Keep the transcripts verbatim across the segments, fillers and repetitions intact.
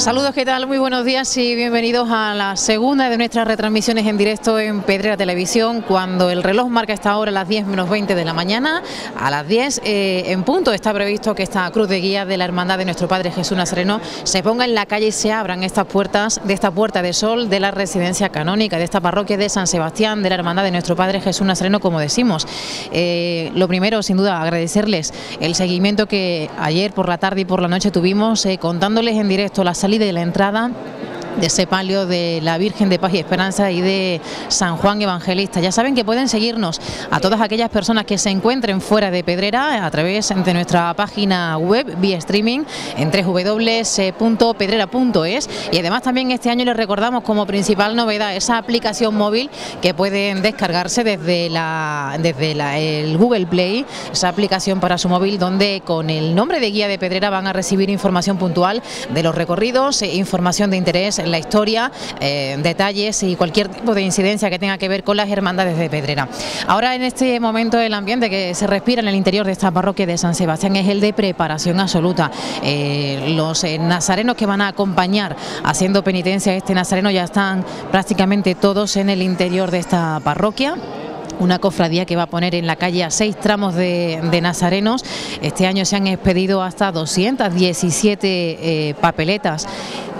Saludos, ¿qué tal? Muy buenos días y bienvenidos a la segunda de nuestras retransmisiones en directo en Pedrera Televisión, cuando el reloj marca esta hora a las diez menos veinte de la mañana. A las diez eh, en punto está previsto que esta cruz de guía de la hermandad de nuestro Padre Jesús Nazareno se ponga en la calle y se abran estas puertas de esta puerta de sol de la residencia canónica, de esta parroquia de San Sebastián, de la hermandad de nuestro Padre Jesús Nazareno, como decimos. Eh, lo primero, sin duda, agradecerles el seguimiento que ayer por la tarde y por la noche tuvimos, eh, contándoles en directo las salida y la entrada de ese palio de la Virgen de Paz y Esperanza y de San Juan Evangelista. Ya saben que pueden seguirnos a todas aquellas personas que se encuentren fuera de Pedrera a través de nuestra página web vía streaming en doble u doble u doble u punto pedrera punto es, y además también este año les recordamos como principal novedad esa aplicación móvil que pueden descargarse desde la desde la, el Google Play, esa aplicación para su móvil donde con el nombre de Guía de Pedrera van a recibir información puntual de los recorridos, información de interés, la historia, eh, detalles y cualquier tipo de incidencia que tenga que ver con las hermandades de Pedrera. Ahora en este momento el ambiente que se respira en el interior de esta parroquia de San Sebastián es el de preparación absoluta. Eh, los eh, nazarenos que van a acompañar haciendo penitencia a este nazareno ya están prácticamente todos en el interior de esta parroquia. Una cofradía que va a poner en la calle a seis tramos de, de nazarenos. Este año se han expedido hasta doscientas diecisiete eh, papeletas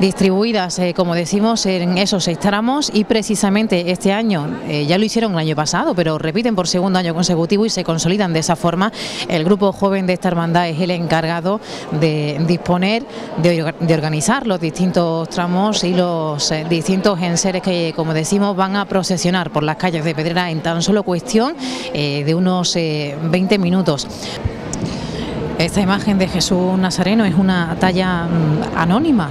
distribuidas, eh, como decimos, en esos seis tramos, y precisamente este año, eh, ya lo hicieron el año pasado, pero repiten por segundo año consecutivo y se consolidan de esa forma. El grupo joven de esta hermandad es el encargado de disponer, de, de organizar los distintos tramos y los eh, distintos enseres que, como decimos, van a procesionar por las calles de Pedrera en tan solo cuestión eh, de unos eh, veinte minutos. Esta imagen de Jesús Nazareno es una talla anónima,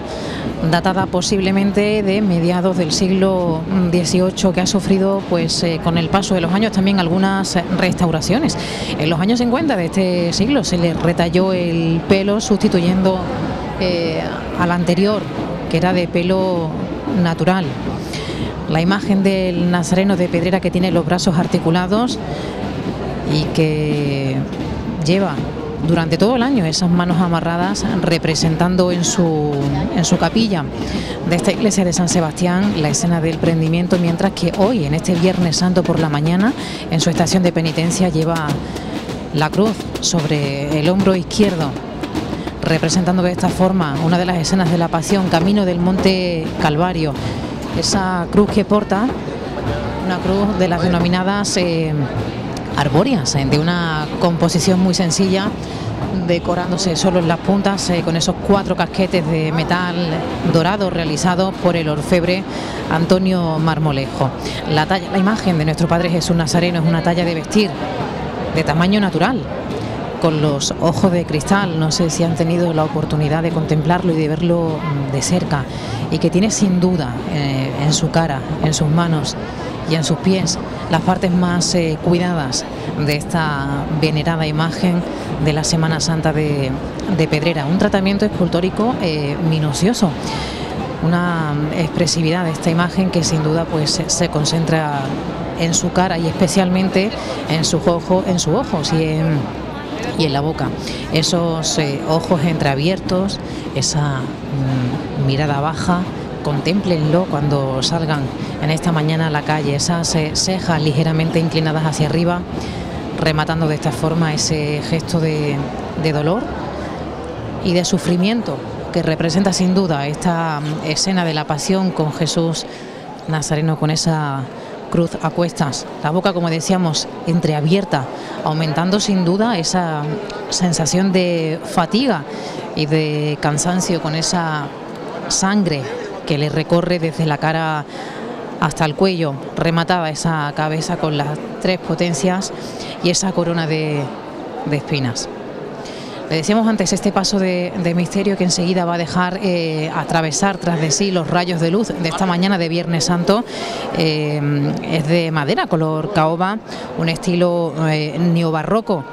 datada posiblemente de mediados del siglo dieciocho, que ha sufrido pues eh, con el paso de los años también algunas restauraciones. En los años cincuenta de este siglo se le retalló el pelo sustituyendo eh, al anterior, que era de pelo natural. La imagen del nazareno de Pedrera, que tiene los brazos articulados y que lleva durante todo el año esas manos amarradas, representando en su, en su capilla de esta iglesia de San Sebastián la escena del prendimiento, mientras que hoy, en este Viernes Santo por la mañana, en su estación de penitencia lleva la cruz sobre el hombro izquierdo, representando de esta forma una de las escenas de la Pasión, camino del Monte Calvario. Esa cruz que porta, una cruz de las denominadas Eh, arbóreas, de una composición muy sencilla, decorándose solo en las puntas eh, con esos cuatro casquetes de metal dorado realizados por el orfebre Antonio Marmolejo. La, talla, la imagen de nuestro Padre Jesús Nazareno es una talla de vestir de tamaño natural, con los ojos de cristal. No sé si han tenido la oportunidad de contemplarlo y de verlo de cerca, y que tiene sin duda eh, en su cara, en sus manos y en sus pies las partes más eh, cuidadas de esta venerada imagen de la Semana Santa de, de Pedrera. Un tratamiento escultórico eh, minucioso, una expresividad de esta imagen que sin duda pues se concentra en su cara y especialmente en sus ojos, en sus ojos y en y en la boca. Esos eh, ojos entreabiertos, esa mm, mirada baja, contémplenlo cuando salgan en esta mañana a la calle, esas eh, cejas ligeramente inclinadas hacia arriba, rematando de esta forma ese gesto de, de dolor y de sufrimiento que representa sin duda esta mm, escena de la Pasión con Jesús Nazareno, con esa cruz a cuestas, la boca, como decíamos, entreabierta, aumentando sin duda esa sensación de fatiga y de cansancio, con esa sangre que le recorre desde la cara hasta el cuello, rematada esa cabeza con las tres potencias y esa corona de, de espinas. Le decíamos antes este paso de, de misterio que enseguida va a dejar eh, atravesar tras de sí los rayos de luz de esta mañana de Viernes Santo. Eh, es de madera color caoba, un estilo eh, neobarroco,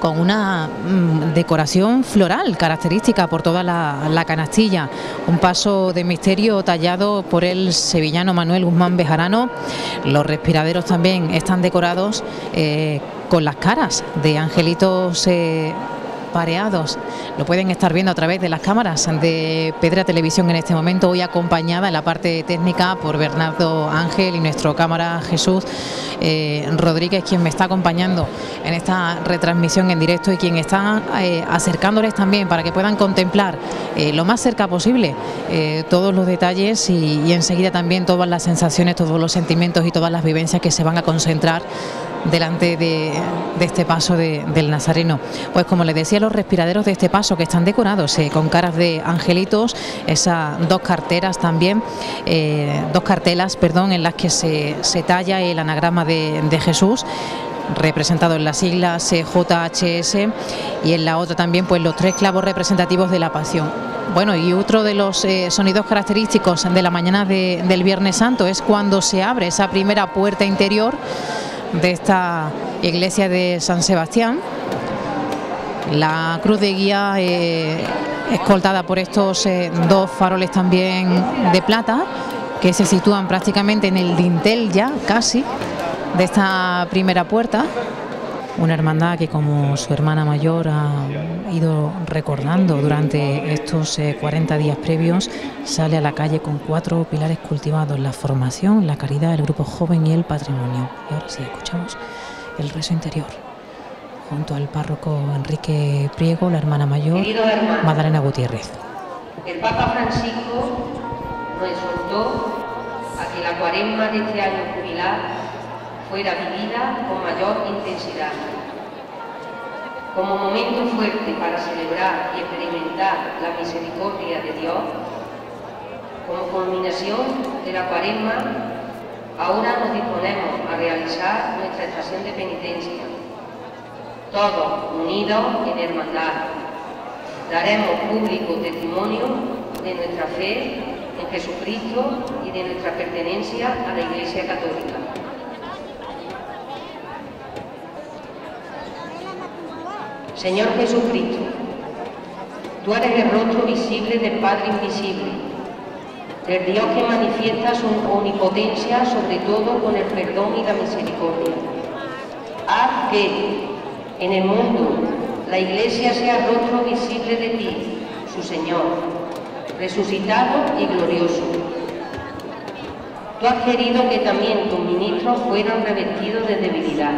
con una mm, decoración floral característica por toda la, la canastilla. Un paso de misterio tallado por el sevillano Manuel Guzmán Bejarano. Los respiraderos también están decorados eh, con las caras de angelitos eh, pareados. Lo pueden estar viendo a través de las cámaras de Pedrera Televisión en este momento, hoy acompañada en la parte técnica por Bernardo Ángel y nuestro cámara Jesús eh, Rodríguez, quien me está acompañando en esta retransmisión en directo y quien está eh, acercándoles también para que puedan contemplar eh, lo más cerca posible eh, todos los detalles y, y enseguida también todas las sensaciones, todos los sentimientos y todas las vivencias que se van a concentrar delante de, de este paso de, del Nazareno. Pues como les decía, los respiraderos de este paso que están decorados eh, con caras de angelitos, esas dos carteras también, eh, dos cartelas, perdón, en las que se, se talla el anagrama de, de Jesús, representado en las siglas J H S, y en la otra también pues los tres clavos representativos de la pasión. Bueno, y otro de los eh, sonidos característicos de la mañana de, del Viernes Santo es cuando se abre esa primera puerta interior de esta iglesia de San Sebastián. La cruz de guía eh, escoltada por estos eh, dos faroles también de plata, que se sitúan prácticamente en el dintel ya casi de esta primera puerta. Una hermandad que, como su hermana mayor ha ido recordando durante estos eh, cuarenta días previos, sale a la calle con cuatro pilares cultivados: la formación, la caridad, el grupo joven y el patrimonio. Y ahora sí, escuchamos el rezo interior, junto al párroco Enrique Priego, la hermana mayor Madalena Gutiérrez. El Papa Francisco nos exhortó a que la cuaresma de este año jubilar fuera vivida con mayor intensidad, como momento fuerte para celebrar y experimentar la misericordia de Dios. Como culminación de la cuaresma, ahora nos disponemos a realizar nuestra estación de penitencia. Todos unidos en hermandad, daremos público testimonio de nuestra fe en Jesucristo y de nuestra pertenencia a la Iglesia Católica. Señor Jesucristo, tú eres el rostro visible del Padre invisible, del Dios que manifiesta su omnipotencia, sobre todo con el perdón y la misericordia. Haz que en el mundo la Iglesia sea el rostro visible de ti, su Señor, resucitado y glorioso. Tú has querido que también tus ministros fueran revestidos de debilidad,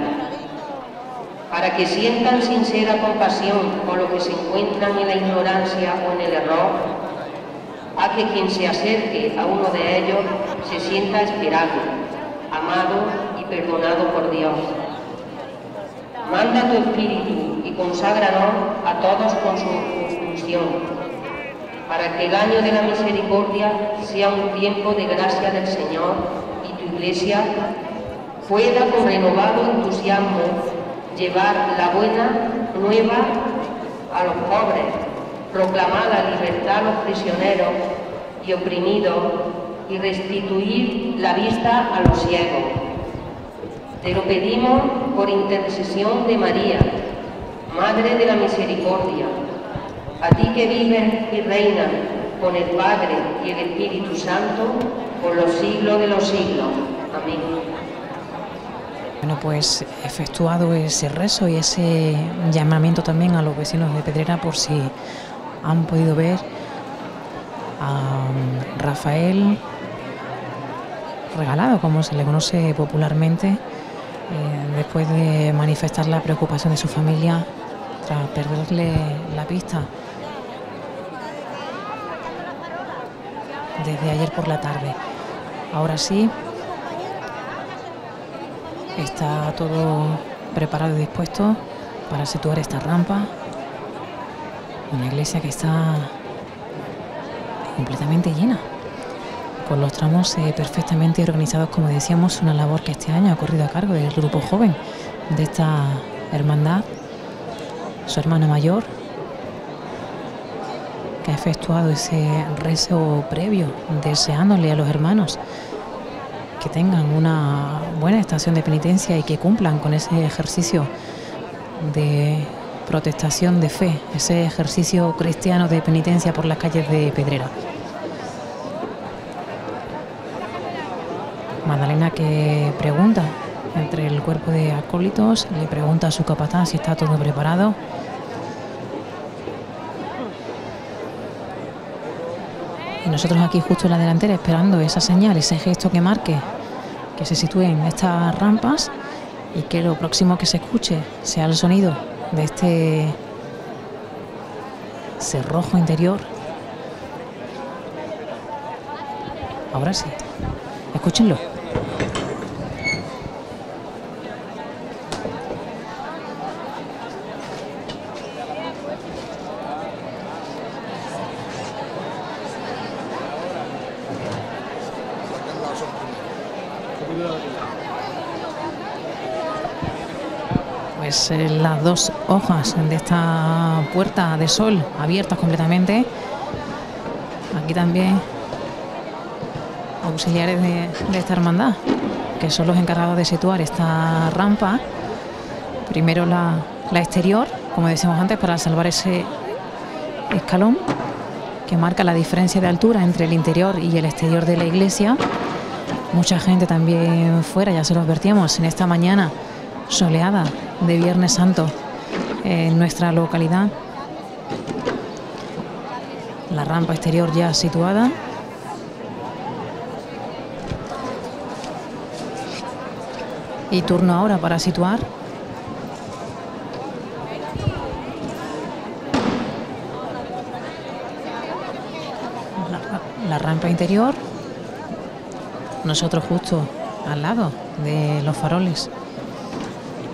para que sientan sincera compasión por los que se encuentran en la ignorancia o en el error, a que quien se acerque a uno de ellos se sienta esperado, amado y perdonado por Dios. Manda tu espíritu y conságranos a todos con su unción, para que el año de la misericordia sea un tiempo de gracia del Señor y tu Iglesia pueda con renovado entusiasmo llevar la buena nueva a los pobres, proclamar la libertad a los prisioneros y oprimidos y restituir la vista a los ciegos. Te lo pedimos por intercesión de María, Madre de la Misericordia, a ti que vives y reinas con el Padre y el Espíritu Santo por los siglos de los siglos. Amén. Bueno, pues efectuado ese rezo y ese llamamiento también a los vecinos de Pedrera, por si han podido ver a Rafael Regalado, como se le conoce popularmente, eh, después de manifestar la preocupación de su familia tras perderle la pista desde ayer por la tarde. Ahora sí, está todo preparado y dispuesto para situar esta rampa. Una iglesia que está completamente llena, con los tramos eh, perfectamente organizados, como decíamos, una labor que este año ha corrido a cargo del grupo joven de esta hermandad, su hermana mayor, que ha efectuado ese rezo previo, deseándole a los hermanos que tengan una buena estación de penitencia y que cumplan con ese ejercicio de protestación de fe, ese ejercicio cristiano de penitencia por las calles de Pedrera. Magdalena, que pregunta entre el cuerpo de acólitos, le pregunta a su capataz si está todo preparado. nosotros aquí justo en la delantera esperando esa señal, ese gesto que marque, que se sitúen estas rampas y que lo próximo que se escuche sea el sonido de este cerrojo interior. Ahora sí, escúchenlo. Pues eh, las dos hojas de esta puerta de sol abiertas completamente. Aquí también auxiliares de, de esta hermandad, que son los encargados de situar esta rampa. Primero la, la exterior, como decíamos antes, para salvar ese escalón que marca la diferencia de altura entre el interior y el exterior de la iglesia. Mucha gente también fuera, ya se lo advertíamos, en esta mañana soleada de Viernes Santo en nuestra localidad. La rampa exterior ya situada. Y turno ahora para situar la, la rampa interior. Nosotros justo al lado de los faroles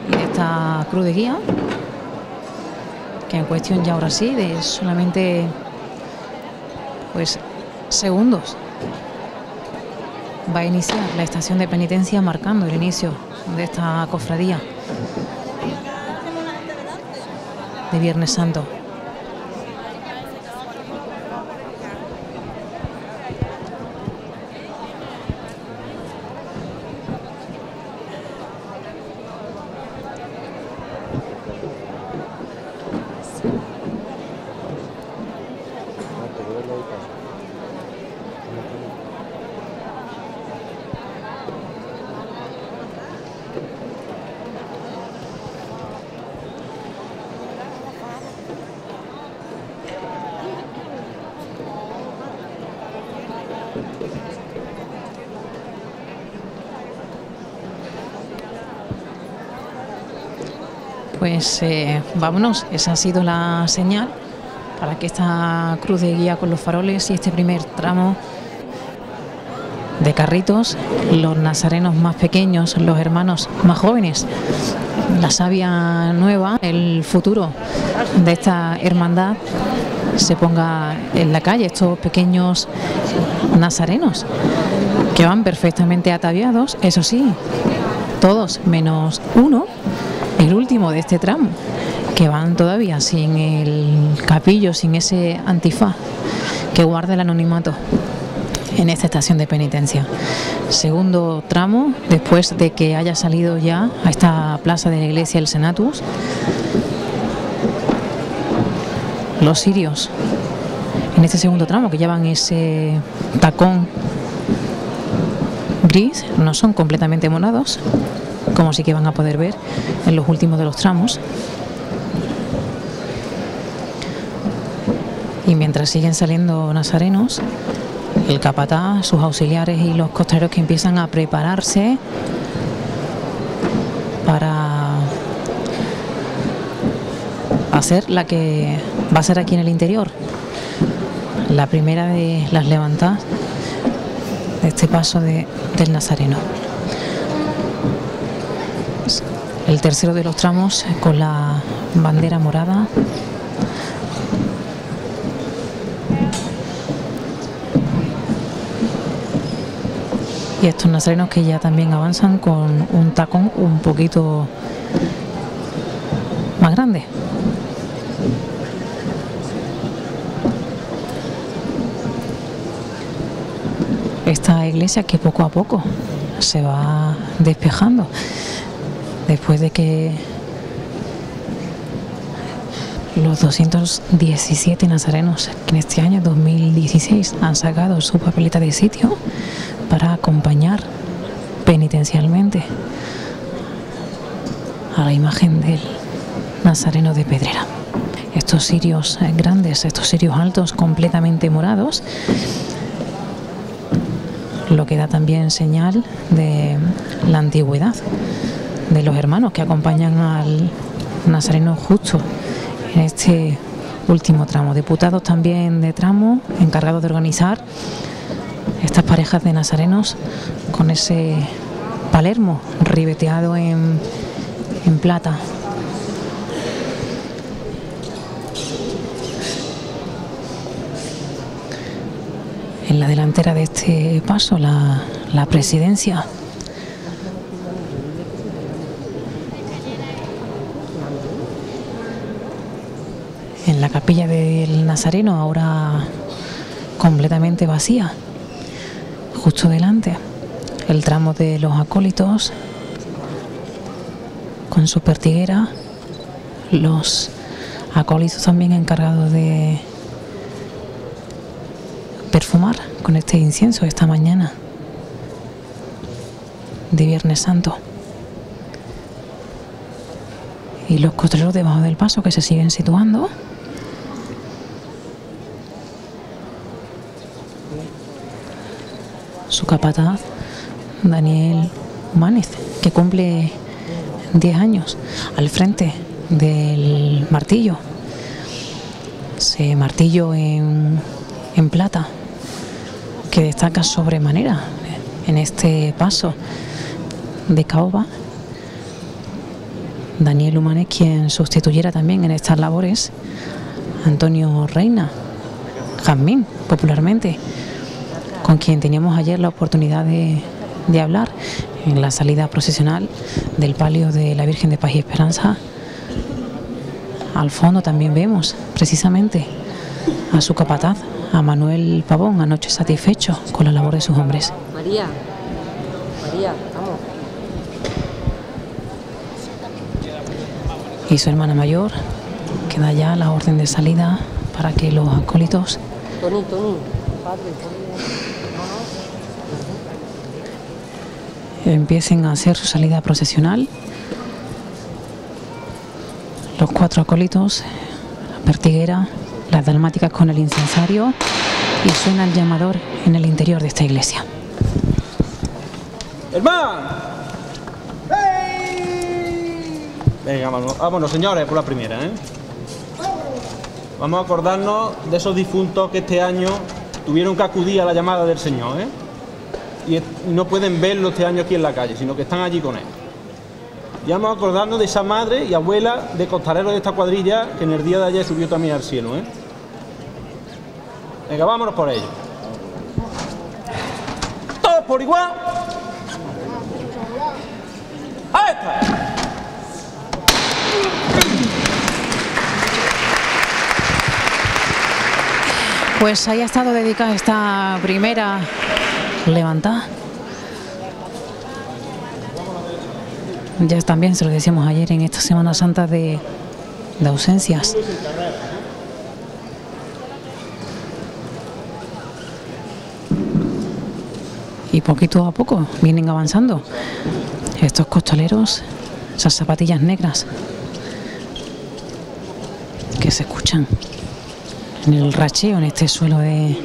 y de esta cruz de guía, que en cuestión ya ahora sí de solamente pues segundos va a iniciar la estación de penitencia, marcando el inicio de esta cofradía de Viernes Santo. Pues eh, vámonos, esa ha sido la señal para que esta cruz de guía con los faroles y este primer tramo de carritos, los nazarenos más pequeños, los hermanos más jóvenes, la savia nueva, el futuro de esta hermandad, se ponga en la calle. Estos pequeños nazarenos que van perfectamente ataviados, eso sí, todos menos uno, el último de este tramo, que van todavía sin el capillo, sin ese antifaz que guarda el anonimato en esta estación de penitencia. Segundo tramo, después de que haya salido ya a esta plaza de la iglesia el Senatus, los cirios en este segundo tramo, que llevan ese tacón gris, no son completamente morados, como sí que van a poder ver en los últimos de los tramos. Y mientras siguen saliendo nazarenos, el capataz, sus auxiliares y los costeros que empiezan a prepararse para hacer la que va a ser aquí en el interior, la primera de las levantadas de este paso de, del nazareno. El tercero de los tramos con la bandera morada. Y estos nazarenos que ya también avanzan con un tacón un poquito más grande. Esta iglesia que poco a poco se va despejando. Después de que los doscientos diecisiete nazarenos que en este año dos mil dieciséis han sacado su papeleta de sitio para acompañar penitencialmente a la imagen del nazareno de Pedrera. Estos cirios grandes, estos cirios altos completamente morados, lo que da también señal de la antigüedad de los hermanos que acompañan al nazareno justo en este último tramo. Diputados también de tramo, encargados de organizar estas parejas de nazarenos con ese Palermo ribeteado en, en plata. En la delantera de este paso, la, la presidencia. En la capilla del Nazareno, ahora completamente vacía. Justo delante, el tramo de los acólitos, con su pertiguera. Los acólitos también encargados de perfumar con este incienso esta mañana de Viernes Santo. Y los costreros debajo del paso que se siguen situando. Su capataz, Daniel Humanes, que cumple diez años al frente del martillo. Ese martillo en, en plata que destaca sobremanera en este paso de caoba. Daniel Humanes, quien sustituyera también en estas labores Antonio Reina, Jazmín popularmente, con quien teníamos ayer la oportunidad de, de hablar en la salida procesional del palio de la Virgen de Paz y Esperanza. Al fondo también vemos precisamente a su capataz, a Manuel Pavón, anoche satisfecho con la labor de sus hombres. María, María, vamos. Y su hermana mayor, que da ya la orden de salida para que los acólitos empiecen a hacer su salida procesional. Los cuatro acólitos, la pertiguera, las dalmáticas con el incensario, y suena el llamador en el interior de esta iglesia. ¡Hermano! Venga, vámonos, vámonos señores, por la primera, ¿eh? Vamos a acordarnos de esos difuntos que este año tuvieron que acudir a la llamada del Señor, ¿eh? Y no pueden verlo este año aquí en la calle, sino que están allí con él. Y vamos a acordarnos de esa madre y abuela de costaleros de esta cuadrilla que en el día de ayer subió también al cielo, ¿eh? Venga, vámonos por ello. Todos por igual. ¡Ahí está! Pues ahí ha estado dedicada esta primera levantada. Ya también se lo decíamos ayer en esta Semana Santa de, de ausencias. Y poquito a poco vienen avanzando estos costaleros, esas zapatillas negras que se escuchan en el racheo, en este suelo de,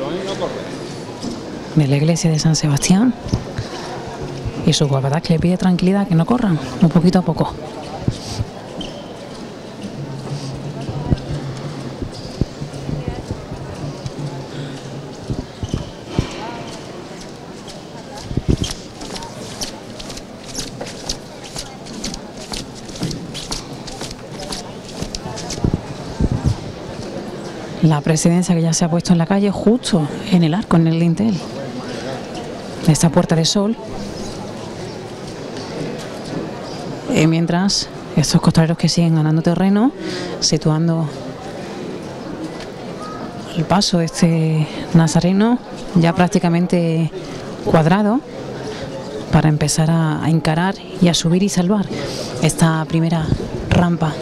de la iglesia de San Sebastián, y su guapataz que le pide tranquilidad, que no corran, un poquito a poco. La presidencia que ya se ha puesto en la calle, justo en el arco, en el dintel de esta Puerta de Sol. Y mientras estos costaleros que siguen ganando terreno, situando el paso de este nazareno ya prácticamente cuadrado para empezar a, a encarar y a subir y salvar esta primera rampa.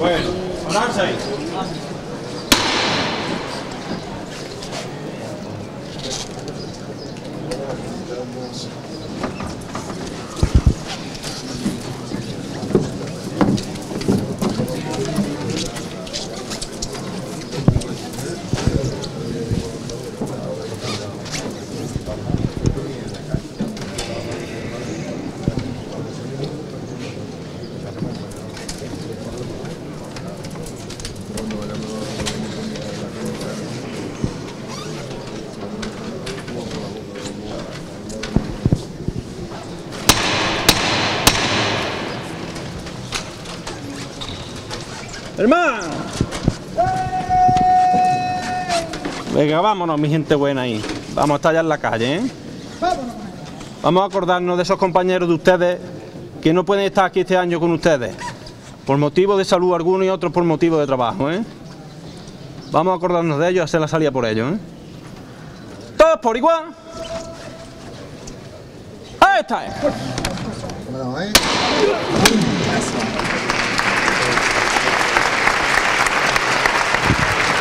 Bueno. ¡Hermano! Venga, vámonos, mi gente buena ahí. Vamos a estar allá en la calle, ¿eh? Vamos a acordarnos de esos compañeros de ustedes que no pueden estar aquí este año con ustedes, por motivo de salud alguno y otros por motivo de trabajo, ¿eh? Vamos a acordarnos de ellos y hacer la salida por ellos, ¿eh? ¡Todos por igual! ¡Ahí está!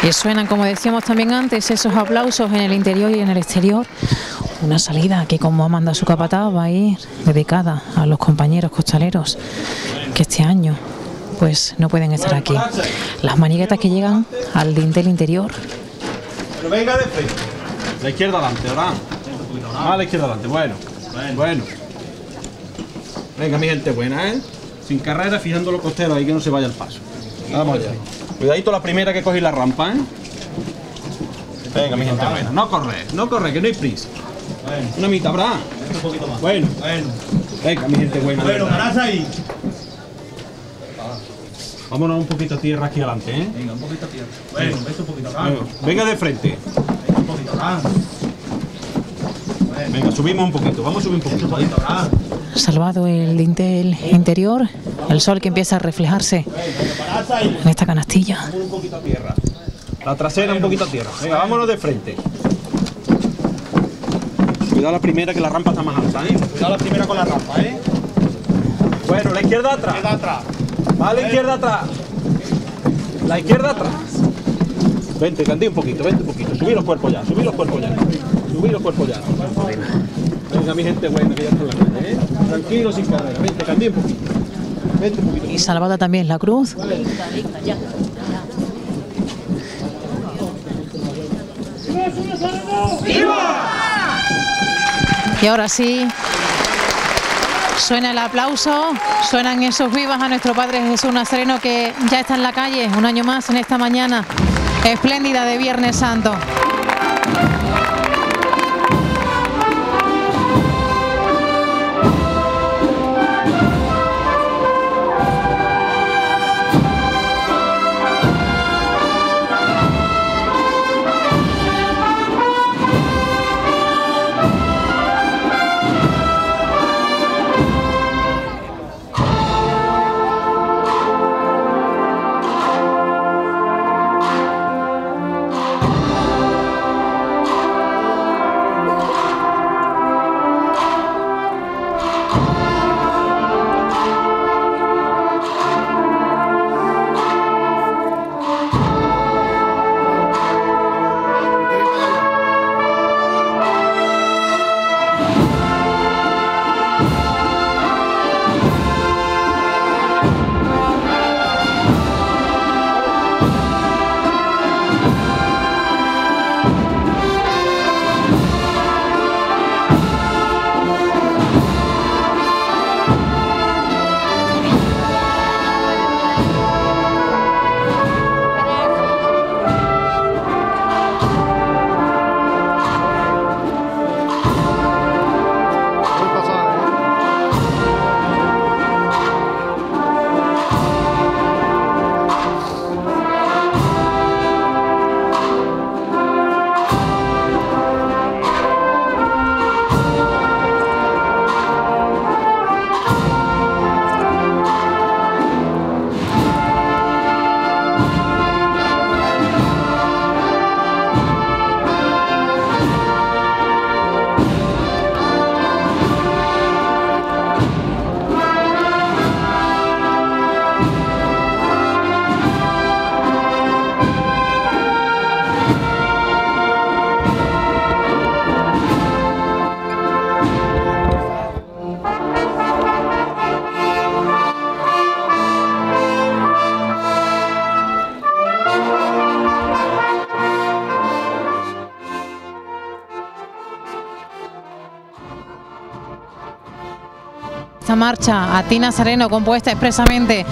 Y suenan, como decíamos también antes, esos aplausos en el interior y en el exterior. Una salida que, como ha mandado su capataz, va a ir dedicada a los compañeros costaleros que este año pues no pueden estar aquí. Las maniguetas que llegan al dintel interior. Pero venga de frente. La izquierda adelante, ahora. Más la izquierda adelante, bueno. Bueno. Venga, mi gente buena, ¿eh? Sin carrera, fijando los costeros ahí que no se vaya el paso. Vamos allá. Cuidadito la primera que cogí la rampa, ¿eh? Venga, mi gente buena. No corre, no corre, que no hay prisa. Bueno. Una mitad, ¿verdad? Un poquito más. Bueno. Bueno. Venga, mi gente buena. Bueno, parás ahí. Vámonos un poquito a tierra aquí adelante, ¿eh? Venga, un poquito a tierra. Bueno, venga un poquito acá. Venga de frente. Venga un poquito acá. Venga, subimos un poquito. Vamos a subir un poquito. Un poquito acá. Salvado el dintel interior, el sol que empieza a reflejarse en esta canastilla. Un poquito a tierra. La trasera un poquito a tierra. Venga, vámonos de frente. Cuidado la primera, que la rampa está más alta, ¿eh? Cuidado la primera con la rampa, ¿eh? Bueno, la izquierda atrás. La izquierda atrás. Vale, la izquierda atrás. La izquierda atrás. Vente, candí un poquito, vente un poquito. Subí los cuerpos ya, subí los cuerpos ya. Subí los cuerpos ya. Venga, mi gente buena, que ya está en la calle, ¿eh? Tranquilo, sin carrera. Vente, candí un poquito. Vente un poquito. Y salvada también la cruz. Vale. ¡Viva! Y ahora sí, suena el aplauso, suenan esos vivas a nuestro Padre Jesús Nazareno, que ya está en la calle un año más en esta mañana espléndida de Viernes Santo. Marcha a ti, Nazareno, compuesta expresamente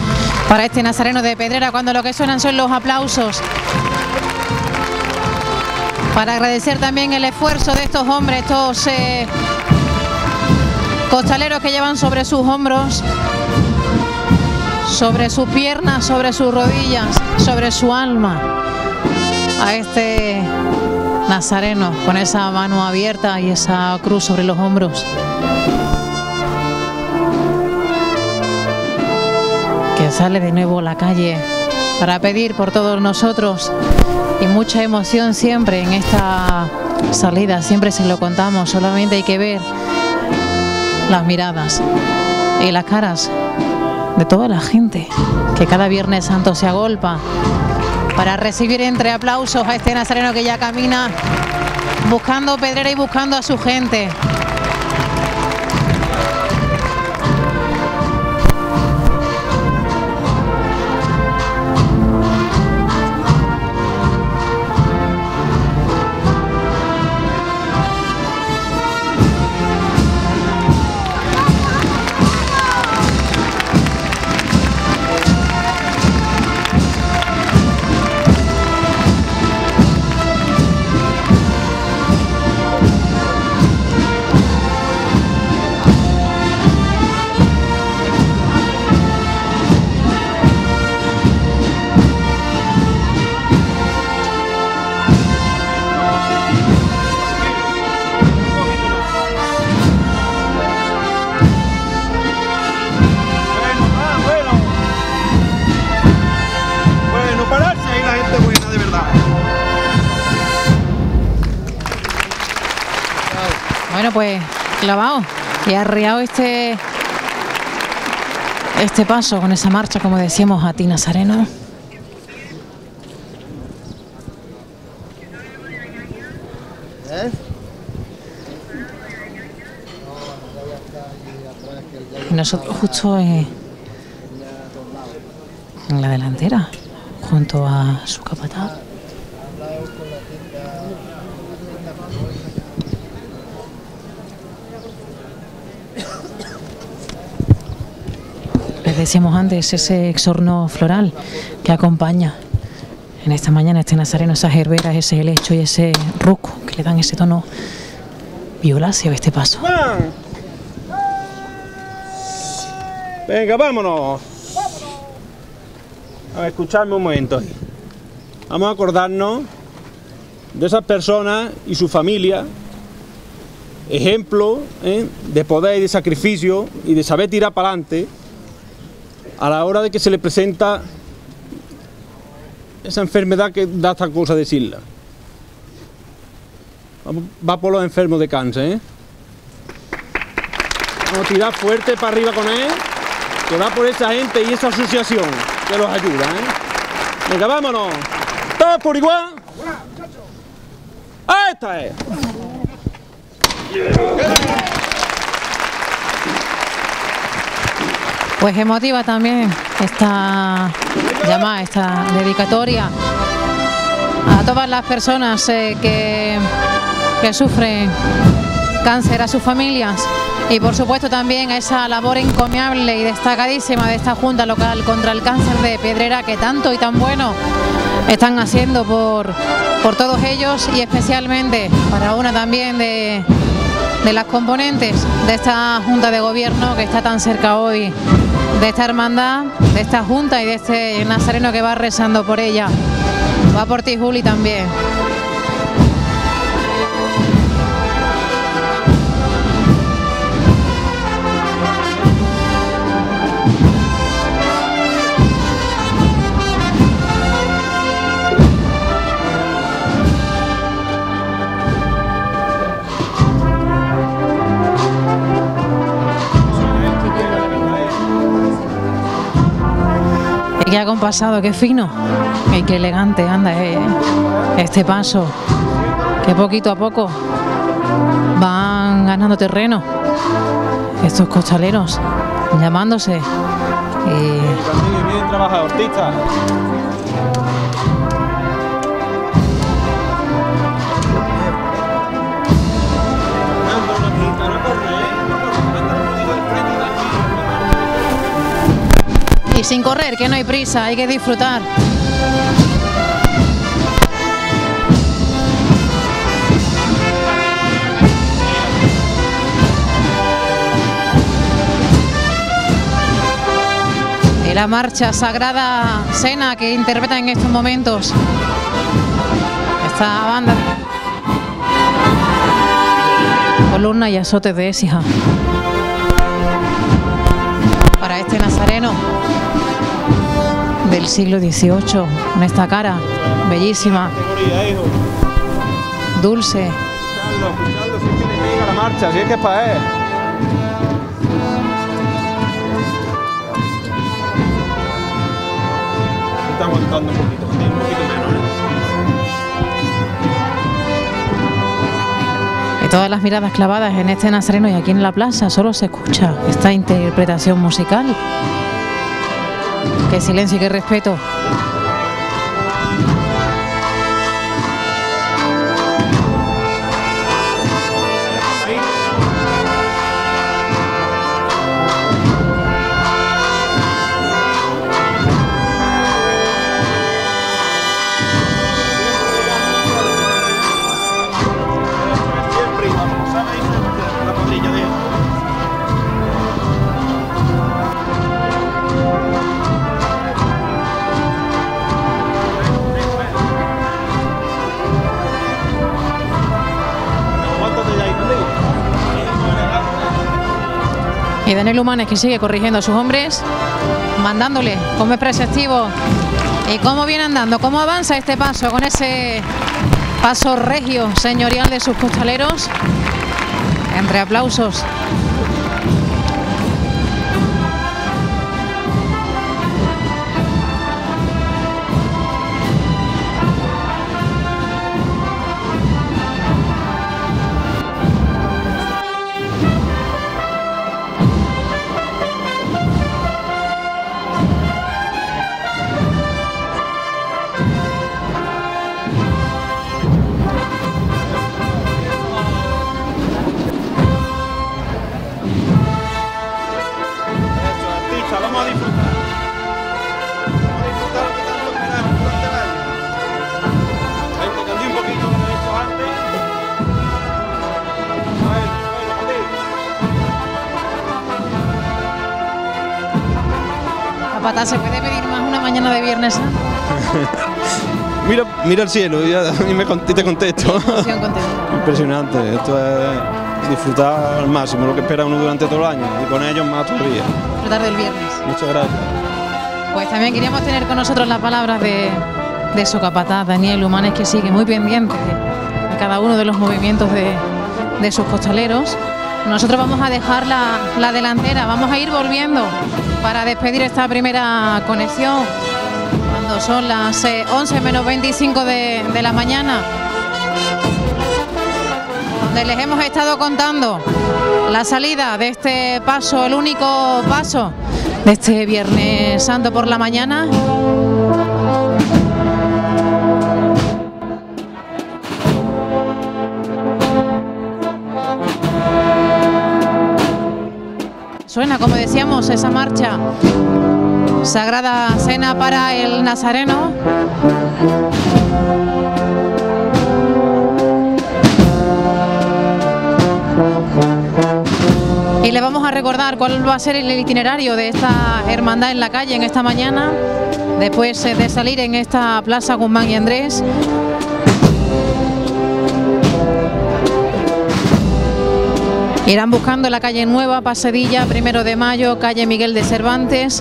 para este Nazareno de Pedrera, cuando lo que suenan son los aplausos para agradecer también el esfuerzo de estos hombres, estos eh, costaleros que llevan sobre sus hombros sobre su pierna, sobre sus rodillas, sobre su alma, a este Nazareno con esa mano abierta y esa cruz sobre los hombros. Que sale de nuevo a la calle para pedir por todos nosotros, y mucha emoción siempre en esta salida, siempre se lo contamos, solamente hay que ver las miradas y las caras de toda la gente que cada Viernes Santo se agolpa para recibir entre aplausos a este Nazareno que ya camina buscando Pedrera y buscando a su gente. Pues clavado y arreado este este paso con esa marcha, como decíamos, a ti, Nazareno. Y nosotros justo en, en la delantera, junto a su capataz. Decíamos antes, ese exorno floral que acompaña en esta mañana este Nazareno, esas herberas, ese helecho y ese rusco que le dan ese tono violáceo a este paso. Venga, vámonos. A ver, escuchadme un momento. Vamos a acordarnos de esas personas y su familia, ejemplo ¿eh? de poder y de sacrificio y de saber tirar para adelante a la hora de que se le presenta esa enfermedad que da esta cosa decirla. Va por los enfermos de cáncer, ¿eh? Vamos a tirar fuerte para arriba con él, que va por esa gente y esa asociación que los ayuda, ¿eh? Venga, vámonos. Todos por igual. ¡Ahí está! ¿Eh? Pues emotiva también esta llamada, esta dedicatoria a todas las personas eh, que, que sufren cáncer, a sus familias y por supuesto también a esa labor encomiable y destacadísima de esta Junta Local contra el Cáncer de Pedrera, que tanto y tan bueno están haciendo por, por todos ellos, y especialmente para una también de... de las componentes de esta Junta de Gobierno que está tan cerca hoy, de esta hermandad, de esta Junta y de este Nazareno que va rezando por ella. Va por ti, Juli, también. Qué acompasado, qué fino y qué elegante anda eh, este paso, que poquito a poco van ganando terreno estos costaleros, llamándose. Y... bien trabajado, artista. Y sin correr, que no hay prisa, hay que disfrutar. Y la marcha Sagrada Cena que interpreta en estos momentos esta banda. Columna y Azote de Esija. Para este nazareno del siglo dieciocho, con esta cara bellísima, dulce. Escuchadlo, escuchadlo, si es que le pega la marcha, si es que es para él. Está aguantando un poquito, un poquito menos. Y todas las miradas clavadas en este nazareno, y aquí en la plaza solo se escucha esta interpretación musical. Qué silencio y qué respeto. Y Daniel Humanes, que sigue corrigiendo a sus hombres, mandándole como es preceptivo. Y cómo viene andando, cómo avanza este paso, con ese paso regio, señorial de sus costaleros, entre aplausos. ¿Se puede pedir más una mañana de viernes? mira, mira el cielo y, ya, y, me, y te contesto. Impresionante, esto es disfrutar al máximo lo que espera uno durante todo el año y con ellos más todavía. Disfrutar del viernes. Muchas gracias. Pues también queríamos tener con nosotros las palabras de, de su capataz, Daniel Humanes, que sigue muy pendiente de cada uno de los movimientos de, de sus costaleros. Nosotros vamos a dejar la, la delantera, vamos a ir volviendo para despedir esta primera conexión cuando son las once menos veinticinco de, de la mañana, donde les hemos estado contando la salida de este paso, el único paso de este Viernes Santo por la mañana. Suena, como decíamos, esa marcha Sagrada Cena para el nazareno. Y le vamos a recordar cuál va a ser el itinerario de esta hermandad en la calle en esta mañana, después de salir en esta plaza Guzmán y Andrés. Irán buscando la calle Nueva, Pasadilla, Primero de Mayo, calle Miguel de Cervantes,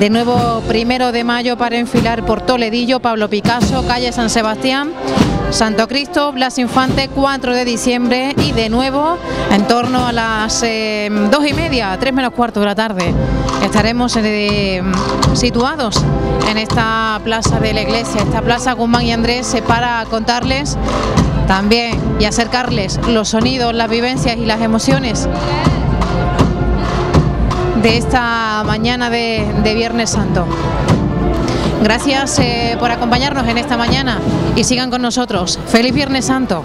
de nuevo Primero de Mayo para enfilar por Toledillo, Pablo Picasso, calle San Sebastián, Santo Cristo, Blas Infante, cuatro de diciembre y de nuevo en torno a las eh, dos y media, tres menos cuarto de la tarde. Estaremos eh, situados en esta plaza de la iglesia, esta plaza Guzmán y Andrés, eh, para contarles también y acercarles los sonidos, las vivencias y las emociones de esta mañana de, de Viernes Santo. Gracias eh, por acompañarnos en esta mañana y sigan con nosotros. ¡Feliz Viernes Santo!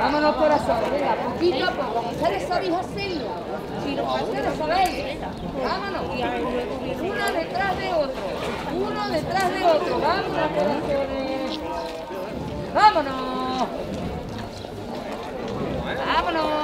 Vámonos, corazones, venga, poquito a poco, como ustedes sabéis hacerlo, si lo ustedes sabéis, vámonos, uno detrás de otro, uno detrás de otro, vámonos, corazones, vámonos. ¡Vámonos!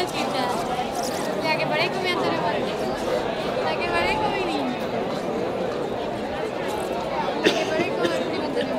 chica, la que parezco mi Antonio Marmolejo, la que parezco mi niño, la que parezco mi primo Antonio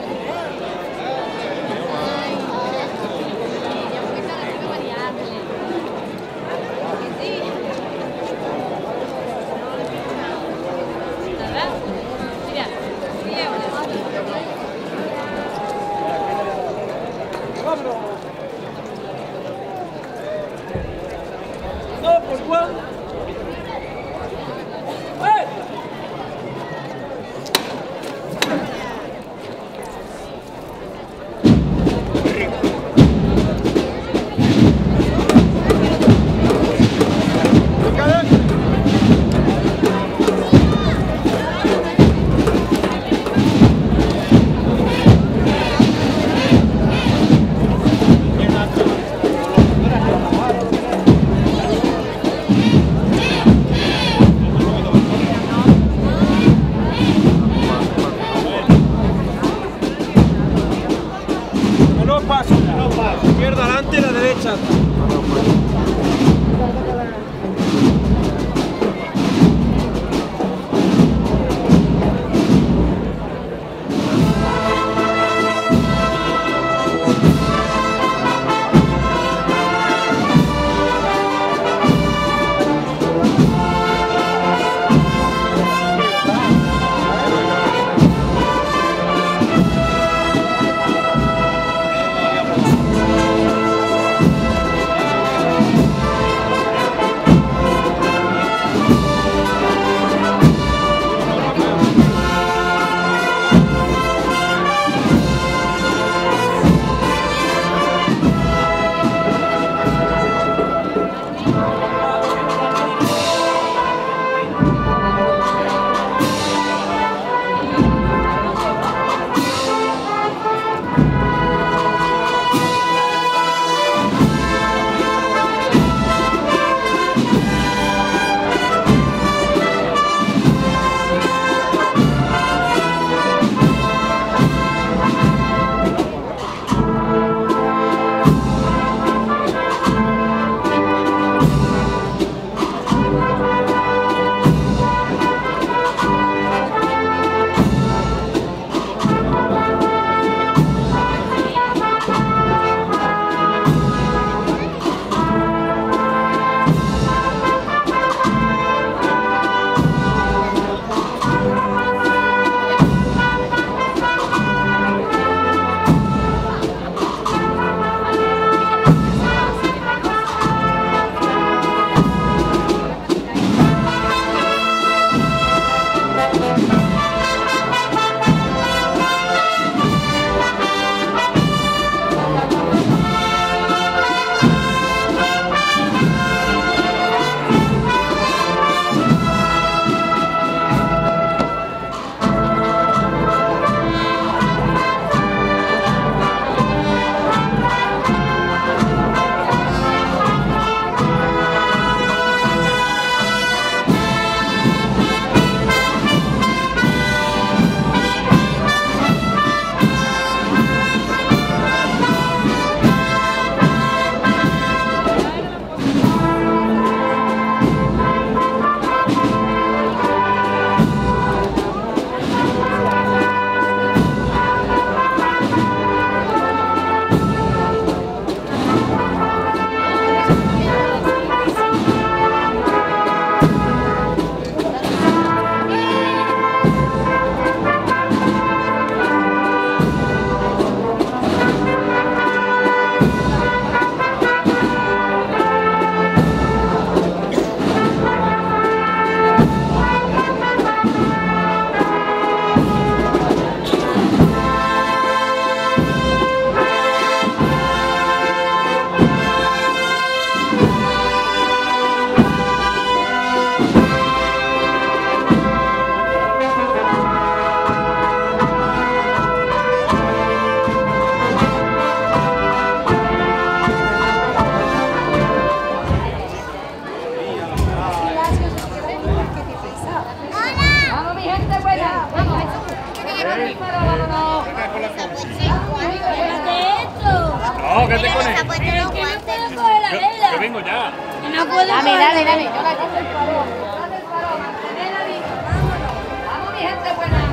Vengo ya. no puedo. Dame, dale, dale. Yo la cojo el parón. Dame el parón. Mantener la vida. Vámonos. Vamos, mi gente buena.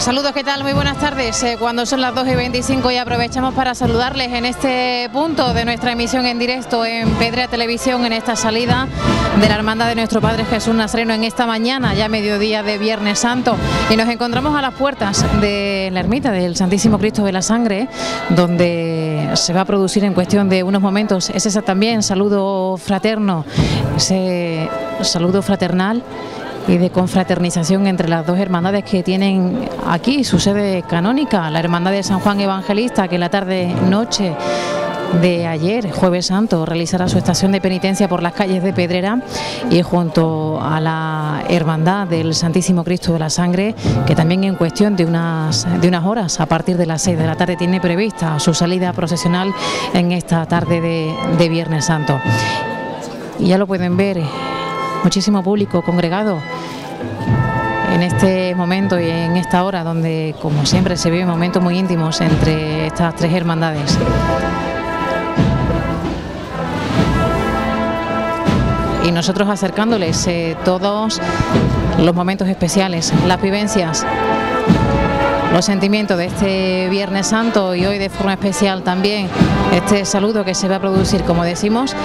Saludos, ¿qué tal? Muy buenas tardes. Eh, cuando son las dos y veinticinco y aprovechamos para saludarles en este punto de nuestra emisión en directo en Pedrera Televisión, en esta salida de la hermandad de nuestro Padre Jesús Nazareno en esta mañana, ya mediodía de Viernes Santo, y nos encontramos a las puertas de la ermita del Santísimo Cristo de la Sangre, donde se va a producir en cuestión de unos momentos ese también saludo fraterno, ese saludo fraternal y de confraternización entre las dos hermandades que tienen aquí su sede canónica, la hermandad de San Juan Evangelista, que en la tarde-noche de ayer, Jueves Santo, realizará su estación de penitencia por las calles de Pedrera, y junto a la hermandad del Santísimo Cristo de la Sangre, que también en cuestión de unas, de unas horas, a partir de las seis de la tarde, tiene prevista su salida procesional en esta tarde de, de Viernes Santo. Y ya lo pueden ver, muchísimo público congregado en este momento y en esta hora donde, como siempre, se viven momentos muy íntimos entre estas tres hermandades. Y nosotros acercándoles eh, todos los momentos especiales, las vivencias, los sentimientos de este Viernes Santo, y hoy de forma especial también este saludo que se va a producir, como decimos,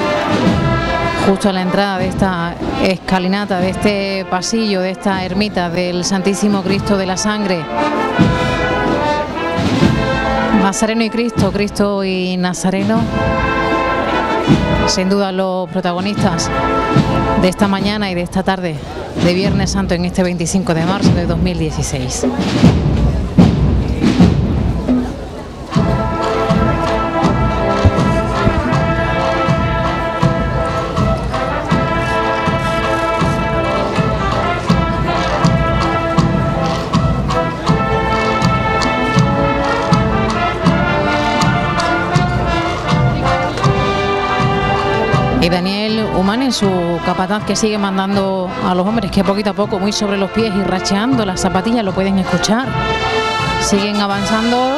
justo a la entrada de esta escalinata, de este pasillo, de esta ermita del Santísimo Cristo de la Sangre. Nazareno y Cristo, Cristo y Nazareno, sin duda los protagonistas de esta mañana y de esta tarde de Viernes Santo en este veinticinco de marzo de dos mil dieciséis. Y Daniel Humanes, su capataz, que sigue mandando a los hombres, que poquito a poco, muy sobre los pies y racheando las zapatillas, lo pueden escuchar. Siguen avanzando.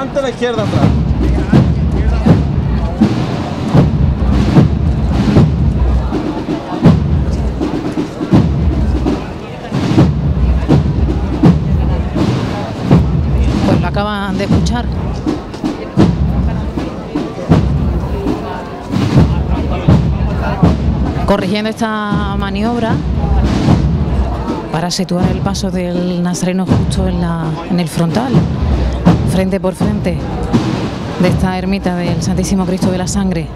Adelante, la izquierda atrás. Pues lo acaban de escuchar. Corrigiendo esta maniobra para situar el paso del Nazareno justo en, la, en el frontal, frente por frente de esta ermita del Santísimo Cristo de la Sangre,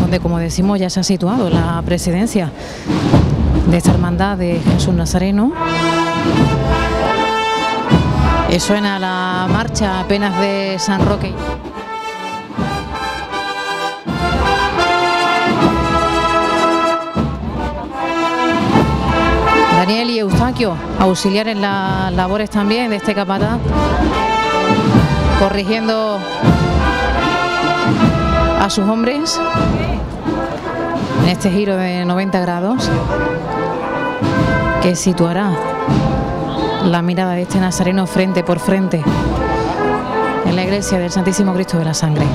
donde, como decimos, ya se ha situado la presidencia de esta hermandad de Jesús Nazareno. Y suena la marcha apenas de San Roque. Daniel y Eustaquio, auxiliares en las labores también de este capataz, corrigiendo a sus hombres en este giro de noventa grados que situará la mirada de este Nazareno frente por frente en la iglesia del Santísimo Cristo de la Sangre.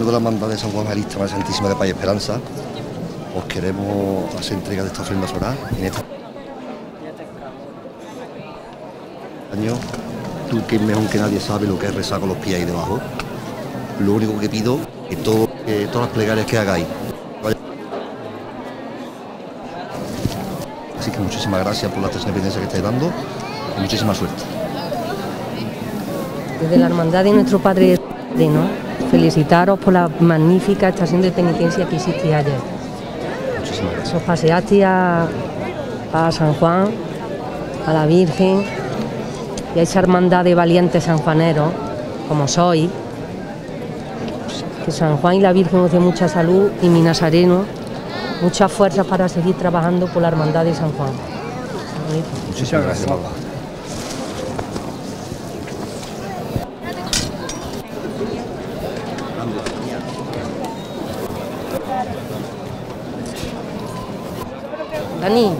De la manda de San Juan Evangelista para Santísima de Paz y Esperanza, os queremos hacer entrega de esta ofrenda floral. En este año, tú que mejor que nadie sabe lo que es rezar con los pies ahí debajo, lo único que pido es que, todo, que todas las plegarias que hagáis. Así que muchísimas gracias por la trascendencia que estáis dando y muchísima suerte. Desde la hermandad de nuestro Padre de ¿no? felicitaros por la magnífica estación de penitencia que hiciste ayer. Muchísimas gracias. Os paseaste a, a San Juan, a la Virgen y a esa hermandad de valientes sanjuaneros, como sois. Que San Juan y la Virgen os den mucha salud y mi Nazareno, muchas fuerzas para seguir trabajando por la hermandad de San Juan. bonito. Muchísimas gracias, papá. Dani.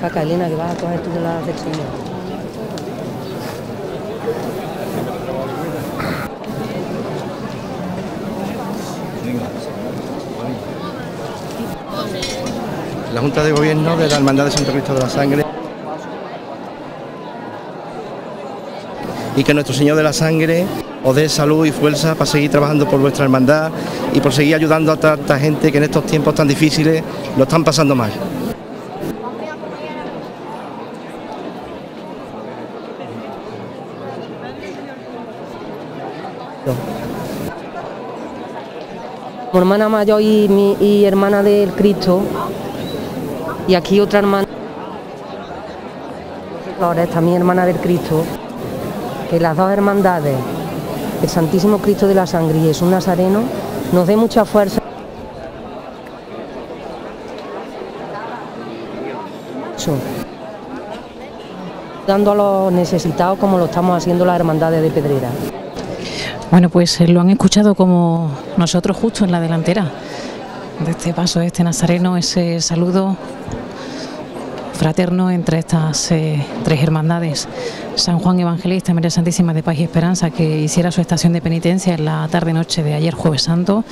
Paca, Elena, que vas a coger tú de la sección. La Junta de Gobierno de la Hermandad de Santo Cristo de la Sangre y que nuestro Señor de la Sangre os dé salud y fuerza para seguir trabajando por vuestra hermandad y por seguir ayudando a tanta gente que en estos tiempos tan difíciles lo están pasando mal. Mi hermana mayor y, mi, y hermana del Cristo. Y aquí otra hermana, ahora está mi hermana del Cristo, que las dos hermandades, el Santísimo Cristo de la Sangre y Jesús Nazareno, nos dé mucha fuerza. Dando a los necesitados como lo estamos haciendo las hermandades de Pedrera. Bueno, pues lo han escuchado como nosotros justo en la delantera. De este paso, este nazareno, ese saludo fraterno entre estas eh, tres hermandades. San Juan Evangelista, María Santísima de Paz y Esperanza, que hiciera su estación de penitencia en la tarde-noche de ayer, Jueves Santo,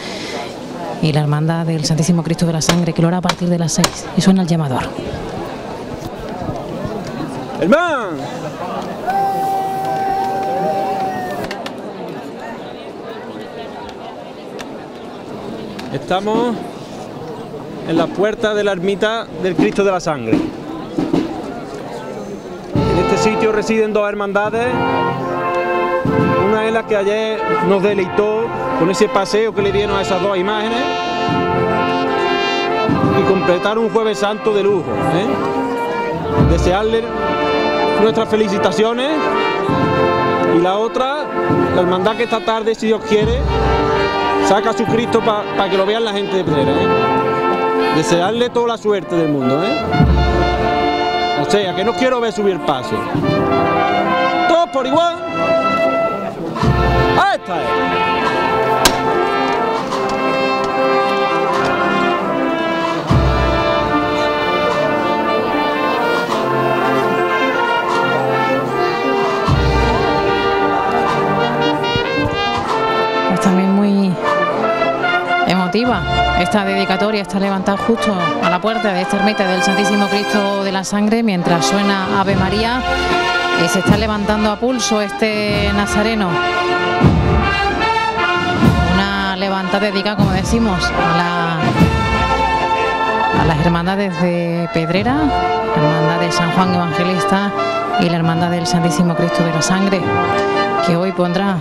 y la hermandad del Santísimo Cristo de la Sangre, que lo hará a partir de las seis. Y suena el llamador. ¡Hermán! Estamos en la puerta de la ermita del Cristo de la Sangre. En este sitio residen dos hermandades. Una es la que ayer nos deleitó con ese paseo que le dieron a esas dos imágenes y completaron un Jueves Santo de lujo, ¿eh? Desearles nuestras felicitaciones. Y la otra, la hermandad que esta tarde, si Dios quiere, saca a su Cristo para pa que lo vean la gente de Pedrera, ¿eh? Desearle toda la suerte del mundo, ¿eh? O sea, que no quiero ver subir paso. Todos por igual. Ahí está. Pues también muy emotiva. Esta dedicatoria está levantada justo a la puerta de esta ermita del Santísimo Cristo de la Sangre mientras suena Ave María y se está levantando a pulso este nazareno. Una levantada dedicada, como decimos, a, la, a las hermandades de Pedrera, la hermandad de San Juan Evangelista y la hermandad del Santísimo Cristo de la Sangre, que hoy pondrá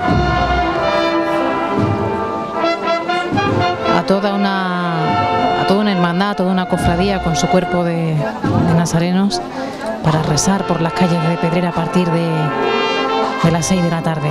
a toda una, a toda una hermandad, a toda una cofradía con su cuerpo de, de nazarenos para rezar por las calles de Pedrera a partir de, de las seis de la tarde.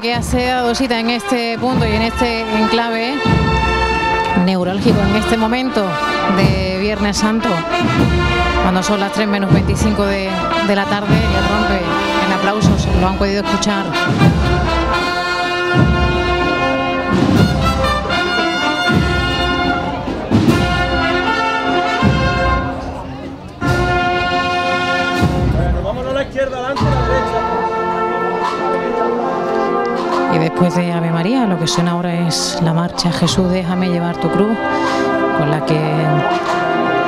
Que se ha dado cita en este punto y en este enclave neurálgico en este momento de Viernes Santo, cuando son las tres menos veinticinco de, de la tarde, y rompe en aplausos, lo han podido escuchar. Después de Ave María, lo que suena ahora es la marcha Jesús, déjame llevar tu cruz, con la que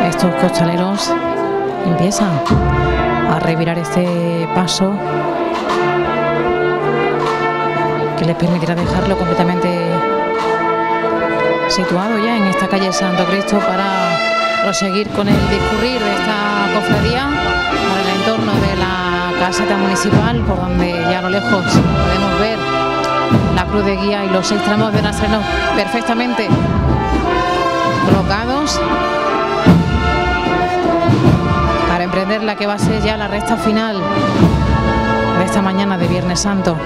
estos costaleros empiezan a revirar este paso que les permitirá dejarlo completamente situado ya en esta calle Santo Cristo para proseguir con el discurrir de esta cofradía para el entorno de la caseta municipal, por donde ya a lo lejos podemos ver la cruz de guía y los seis tramos de Nazareno perfectamente colocados para emprender la que va a ser ya la recta final de esta mañana de Viernes Santo.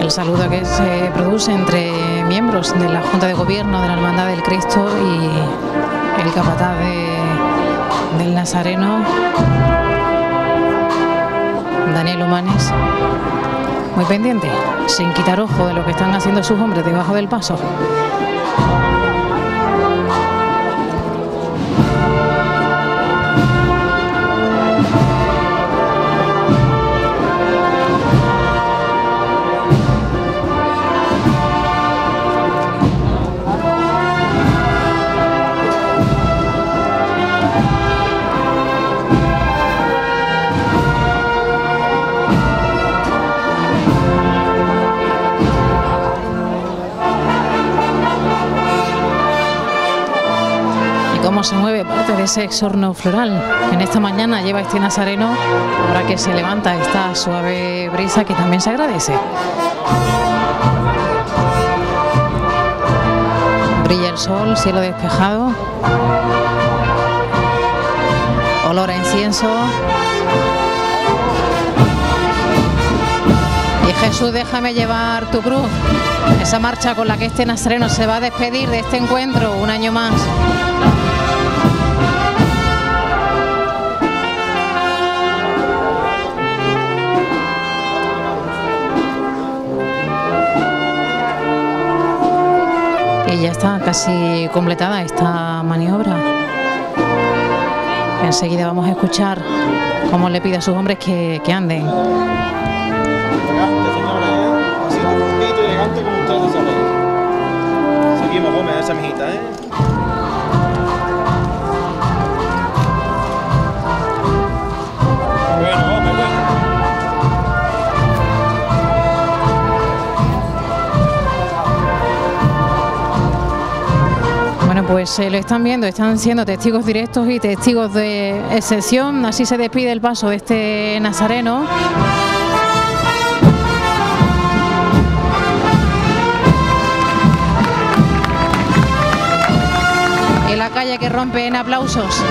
El saludo que se produce entre miembros de la Junta de Gobierno de la Hermandad del Cristo y el capataz de, del Nazareno, Daniel Humanes, muy pendiente, sin quitar ojo de lo que están haciendo sus hombres debajo del paso. Se mueve parte de ese exorno floral que en esta mañana lleva este Nazareno, ahora que se levanta esta suave brisa que también se agradece. Brilla el sol, cielo despejado, olor a incienso, y Jesús, déjame llevar tu cruz, esa marcha con la que este Nazareno se va a despedir de este encuentro un año más. Y ya está casi completada esta maniobra. Enseguida vamos a escuchar cómo le pide a sus hombres que, que anden. Elegante, señora, haciendo cortito y elegante como ustedes lo saben. Seguimos, Gómez, esa mijita, ¿eh? Bueno, Gómez, bueno. Pues eh, lo están viendo, están siendo testigos directos y testigos de excepción. Así se despide el paso de este Nazareno. Y la calle que rompe en aplausos.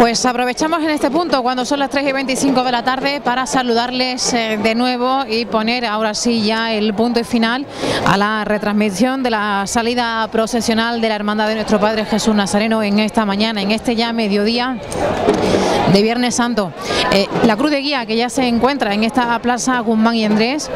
Pues aprovechamos en este punto, cuando son las tres y veinticinco de la tarde, para saludarles de nuevo y poner ahora sí ya el punto y final a la retransmisión de la salida procesional de la Hermandad de Nuestro Padre Jesús Nazareno en esta mañana, en este ya mediodía de Viernes Santo. Eh, la cruz de guía que ya se encuentra en esta plaza Guzmán y Andrés,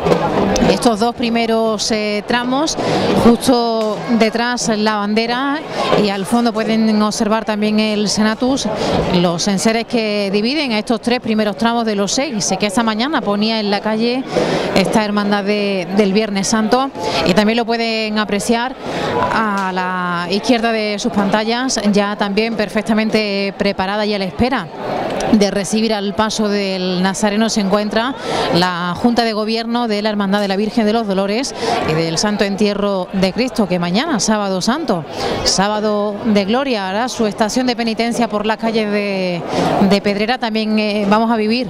estos dos primeros eh, tramos, justo detrás la bandera, y al fondo pueden observar también el Senatus, los enseres que dividen a estos tres primeros tramos de los seis que esta mañana ponía en la calle esta hermandad de, del Viernes Santo. Y también lo pueden apreciar a la izquierda de sus pantallas, ya también perfectamente preparada y a la espera de recibir al paso del Nazareno se encuentra la Junta de Gobierno de la Hermandad de la Virgen de los Dolores y del Santo Entierro de Cristo, que mañana, sábado santo, sábado de gloria, hará su estación de penitencia por las calles de, de Pedrera. También eh, vamos a vivir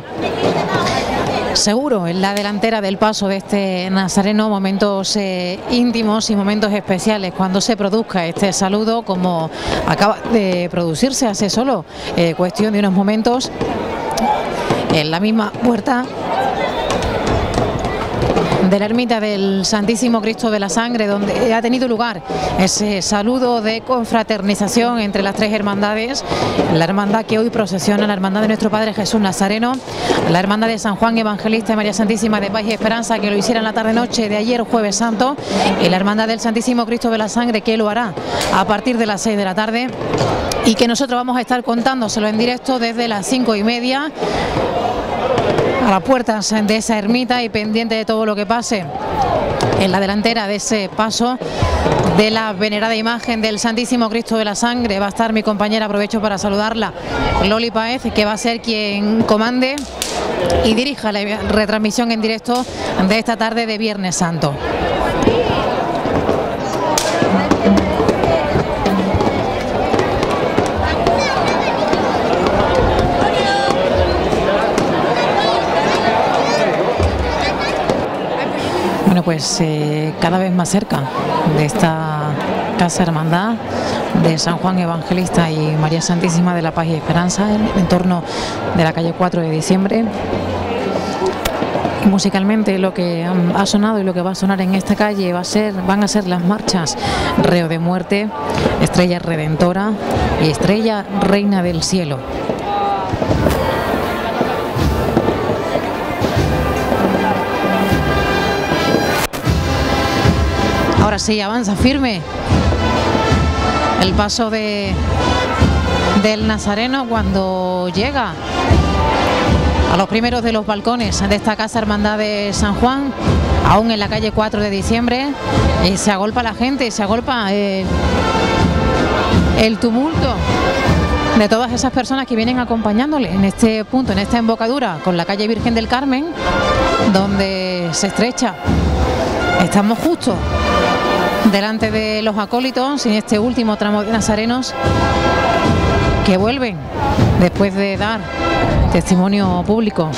seguro en la delantera del paso de este Nazareno momentos eh, íntimos y momentos especiales cuando se produzca este saludo, como acaba de producirse hace solo eh, cuestión de unos momentos en la misma puerta de la ermita del Santísimo Cristo de la Sangre, donde ha tenido lugar ese saludo de confraternización entre las tres hermandades: la hermandad que hoy procesiona, la hermandad de Nuestro Padre Jesús Nazareno, la hermandad de San Juan Evangelista y María Santísima de Paz y Esperanza, que lo hiciera en la tarde-noche de ayer jueves santo, y la hermandad del Santísimo Cristo de la Sangre, que lo hará a partir de las seis de la tarde, y que nosotros vamos a estar contándoselo en directo desde las cinco y media a las puertas de esa ermita y pendiente de todo lo que pase en la delantera de ese paso de la venerada imagen del Santísimo Cristo de la Sangre. Va a estar mi compañera, aprovecho para saludarla, Loli Páez, que va a ser quien comande y dirija la retransmisión en directo de esta tarde de Viernes Santo. Bueno, pues eh, cada vez más cerca de esta casa hermandad de San Juan Evangelista y María Santísima de la Paz y Esperanza, en, en torno de la calle cuatro de diciembre. Musicalmente lo que ha sonado y lo que va a sonar en esta calle va a ser, van a ser las marchas Reo de Muerte, Estrella Redentora y Estrella Reina del Cielo. Ahora sí, avanza firme el paso de, del Nazareno cuando llega a los primeros de los balcones de esta casa hermandad de San Juan, aún en la calle cuatro de diciembre, y se agolpa la gente, se agolpa eh, el tumulto de todas esas personas que vienen acompañándole en este punto, en esta embocadura con la calle Virgen del Carmen, donde se estrecha. Estamos justo delante de los acólitos en este último tramo de nazarenos que vuelven después de dar testimonio público,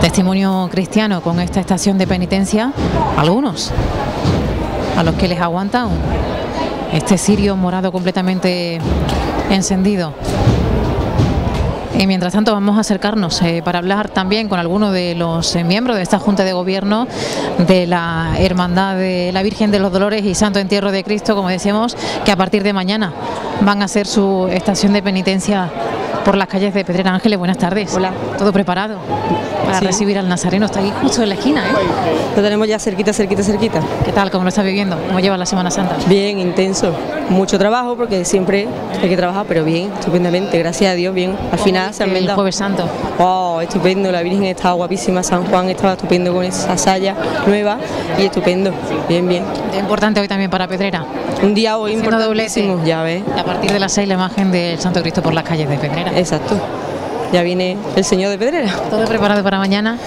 testimonio cristiano con esta estación de penitencia, algunos a los que les aguantan este cirio morado completamente encendido. Y mientras tanto vamos a acercarnos eh, para hablar también con algunos de los eh, miembros de esta Junta de Gobierno de la Hermandad de la Virgen de los Dolores y Santo Entierro de Cristo, como decíamos, que a partir de mañana van a hacer su estación de penitencia por las calles de Pedrera. Ángeles, buenas tardes. Hola. ¿Todo preparado para sí. recibir al Nazareno? Está aquí justo en la esquina, ¿eh? Lo tenemos ya cerquita, cerquita, cerquita. ¿Qué tal? ¿Cómo lo estás viviendo? ¿Cómo lleva la Semana Santa? Bien, intenso. Mucho trabajo, porque siempre hay que trabajar, pero bien, estupendamente, gracias a Dios, bien. Al final se han vendado. El Jueves Santo. Wow, estupendo, la Virgen estaba guapísima, San Juan estaba estupendo con esa saya nueva y estupendo, bien, bien. Importante hoy también para Pedrera. Un día hoy importantísimo, ya ves. A partir de las seis la imagen del Santo Cristo por las calles de Pedrera. Exacto. Ya viene el Señor de Pedrera. ¿Todo preparado para mañana?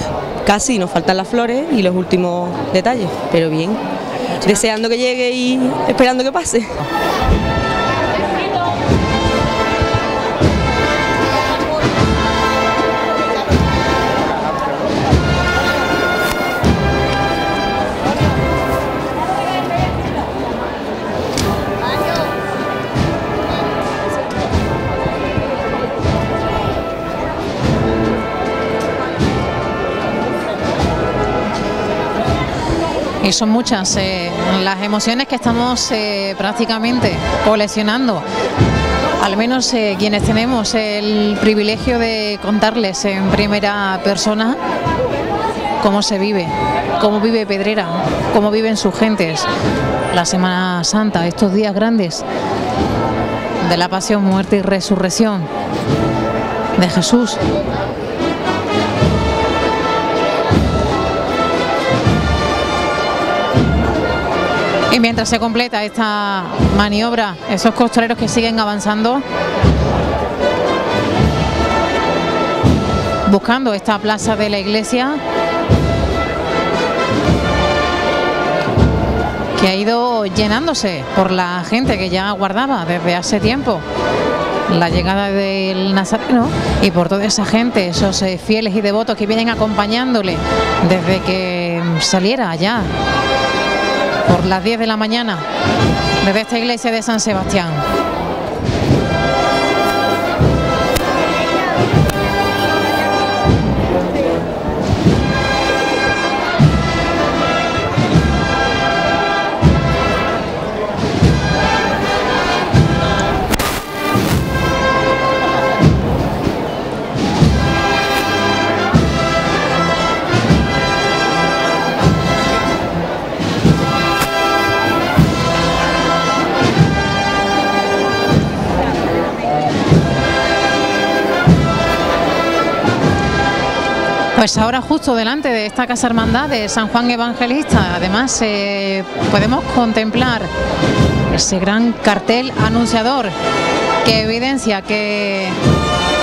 Casi, nos faltan las flores y los últimos detalles, pero bien. Ya. Deseando que llegue y esperando que pase. y son muchas eh, las emociones que estamos eh, prácticamente coleccionando. Al menos eh, quienes tenemos el privilegio de contarles en primera persona cómo se vive, cómo vive Pedrera, cómo viven sus gentes, la Semana Santa, estos días grandes de la pasión, muerte y resurrección de Jesús. Y mientras se completa esta maniobra, esos costureros que siguen avanzando, buscando esta plaza de la iglesia, que ha ido llenándose por la gente que ya aguardaba desde hace tiempo la llegada del Nazareno y por toda esa gente, esos fieles y devotos que vienen acompañándole desde que saliera allá por las diez de la mañana desde esta iglesia de San Sebastián. Pues ahora justo delante de esta casa hermandad de San Juan Evangelista, además eh, podemos contemplar ese gran cartel anunciador que evidencia que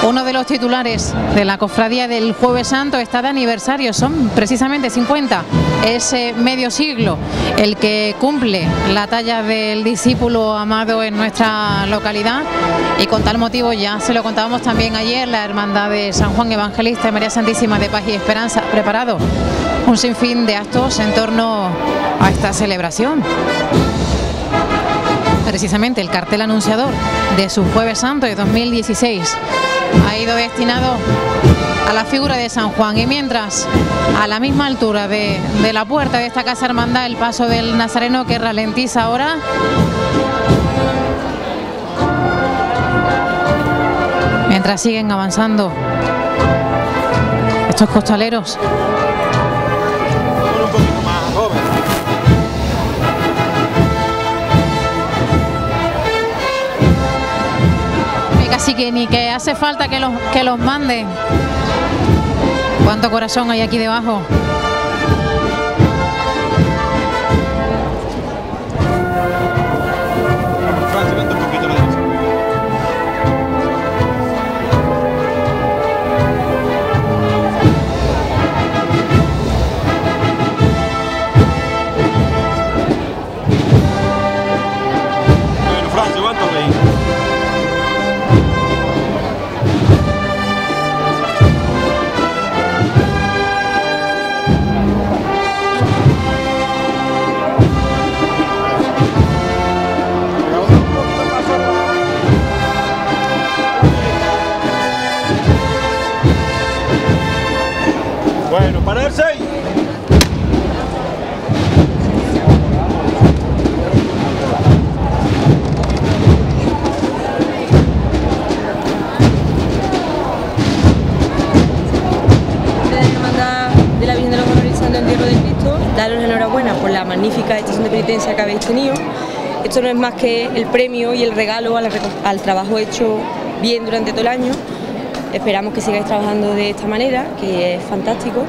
uno de los titulares de la cofradía del Jueves Santo está de aniversario, son precisamente cincuenta, es eh, medio siglo el que cumple la talla del discípulo amado en nuestra localidad. Y con tal motivo, ya se lo contábamos también ayer, la hermandad de San Juan Evangelista y María Santísima de Paz y Esperanza ha preparado un sinfín de actos en torno a esta celebración. Precisamente el cartel anunciador de su Jueves Santo de dos mil dieciséis ha ido destinado a la figura de San Juan. Y mientras, a la misma altura de, de la puerta de esta casa hermandad, el paso del Nazareno, que ralentiza ahora, mientras siguen avanzando estos costaleros. Y casi que ni que hace falta que los, que los manden. Cuánto corazón hay aquí debajo. Daros enhorabuena por la magnífica estación de penitencia que habéis tenido. Esto no es más que el premio y el regalo al, al trabajo hecho bien durante todo el año. Esperamos que sigáis trabajando de esta manera, que es fantástico.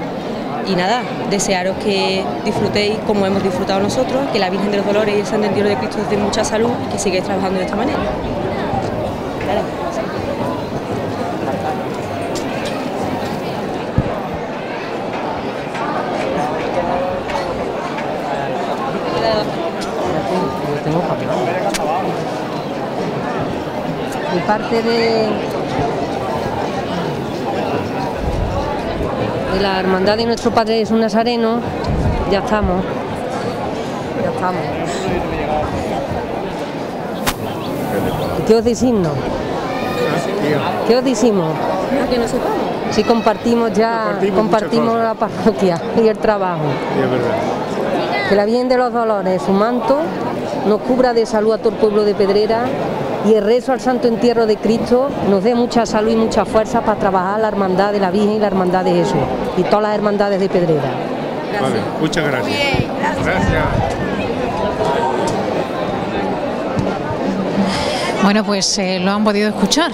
Y nada, desearos que disfrutéis como hemos disfrutado nosotros, que la Virgen de los Dolores y el Santo Entierro de Cristo os dé mucha salud y que sigáis trabajando de esta manera. Dale. De parte de, de la hermandad de nuestro Padre Jesús Nazareno, ya estamos, ya estamos. ¿Qué os decimos? ¿Qué os decimos? Que no sepamos. Si compartimos ya, compartimos, compartimos la parroquia y el trabajo. Sí, es verdad. Que la Virgen de los Dolores, su manto, nos cubra de salud a todo el pueblo de Pedrera, y el rezo al Santo Entierro de Cristo nos dé mucha salud y mucha fuerza para trabajar la hermandad de la Virgen y la hermandad de Jesús y todas las hermandades de Pedrera. Gracias. Vale, muchas gracias. Bien, gracias. Gracias. Bueno, pues eh, lo han podido escuchar.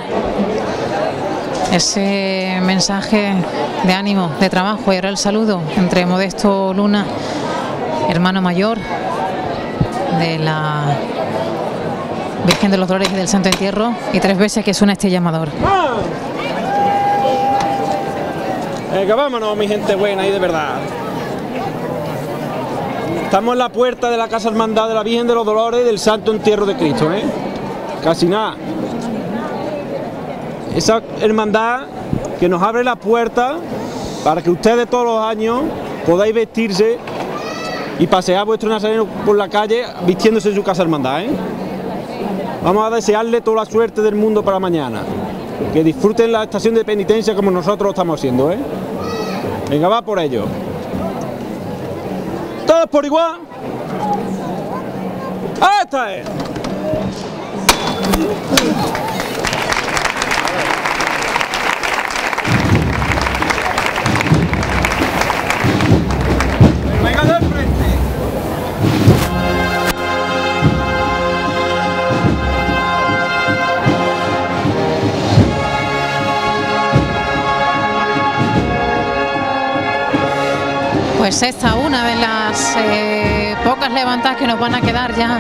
Ese mensaje de ánimo, de trabajo, y ahora el saludo entre Modesto Luna, hermano mayor de la Virgen de los Dolores y del Santo Entierro, y tres veces que suena este llamador. ¡Ah! Eh, que vámonos, mi gente buena y de verdad. Estamos en la puerta de la Casa Hermandad de la Virgen de los Dolores y del Santo Entierro de Cristo, ¿eh? Casi nada. Esa hermandad que nos abre la puerta para que ustedes todos los años podáis vestirse y pasear vuestro nazareno por la calle vistiéndose en su casa hermandad, ¿eh? Vamos a desearle toda la suerte del mundo para mañana. Que disfruten la estación de penitencia como nosotros lo estamos haciendo, ¿eh? Venga, va por ello. Todos por igual. ¡Esta es! Pues esta una de las eh, pocas levantadas que nos van a quedar ya,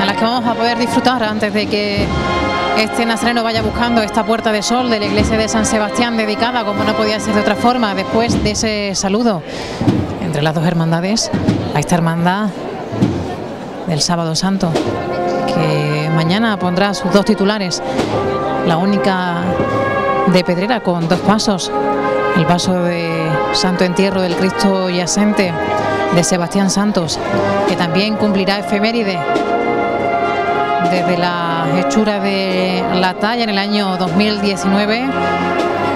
a las que vamos a poder disfrutar antes de que este nazareno vaya buscando esta puerta de sol de la iglesia de San Sebastián, dedicada, como no podía ser de otra forma, después de ese saludo entre las dos hermandades, a esta hermandad del Sábado Santo, que mañana pondrá sus dos titulares, la única de Pedrera con dos pasos, el paso de Santo Entierro del Cristo Yacente de Sebastián Santos, que también cumplirá efeméride desde la hechura de la talla en el año dos mil diecinueve,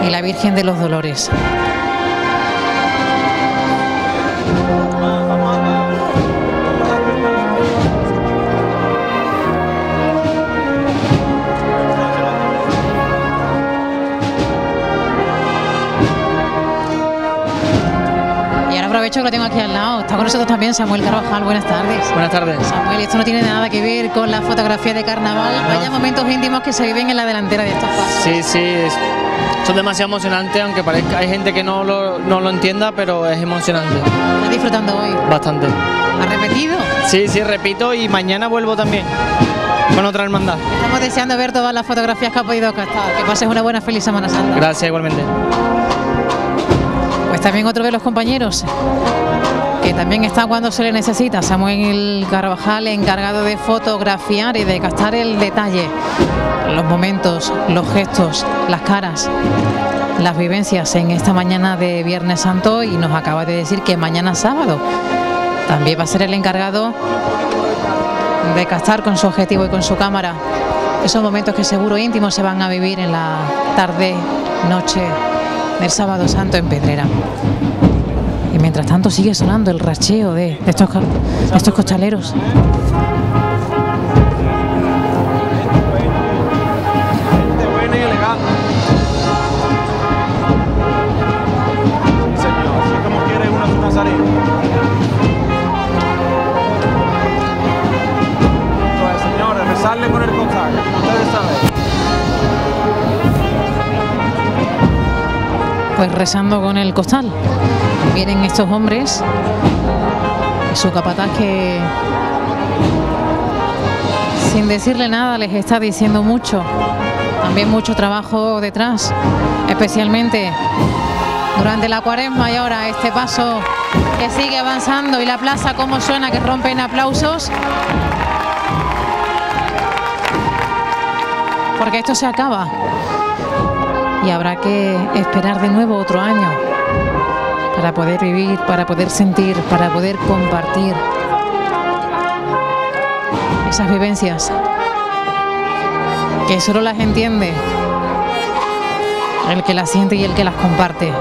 y la Virgen de los Dolores. Aprovecho que lo tengo aquí al lado. Está con nosotros también Samuel Carvajal. Buenas tardes. Buenas tardes. Samuel, esto no tiene nada que ver con la fotografía de carnaval. No. Vaya momentos íntimos que se viven en la delantera de estos pasos. Sí, sí. Es, son demasiado emocionantes, aunque parezca, hay gente que no lo, no lo entienda, pero es emocionante. ¿Estás disfrutando hoy? Bastante. ¿Has repetido? Sí, sí, repito, y mañana vuelvo también con otra hermandad. Estamos deseando ver todas las fotografías que has podido captar. Que pases una buena, feliz Semana Santa. Gracias, igualmente. Pues también otro de los compañeros que también está cuando se le necesita, Samuel Carvajal, encargado de fotografiar y de captar el detalle, los momentos, los gestos, las caras, las vivencias en esta mañana de Viernes Santo, y nos acaba de decir que mañana sábado también va a ser el encargado de captar con su objetivo y con su cámara esos momentos que seguro íntimos se van a vivir en la tarde, noche del Sábado Santo en Pedrera. Y mientras tanto sigue sonando el racheo de, de, estos, de estos costaleros. Pues rezando con el costal vienen estos hombres y su capataz, que sin decirle nada les está diciendo mucho, también mucho trabajo detrás, especialmente durante la cuaresma. Y ahora este paso que sigue avanzando, y la plaza como suena, que rompen aplausos, porque esto se acaba y habrá que esperar de nuevo otro año para poder vivir, para poder sentir, para poder compartir esas vivencias que solo las entiende el que las siente y el que las comparte.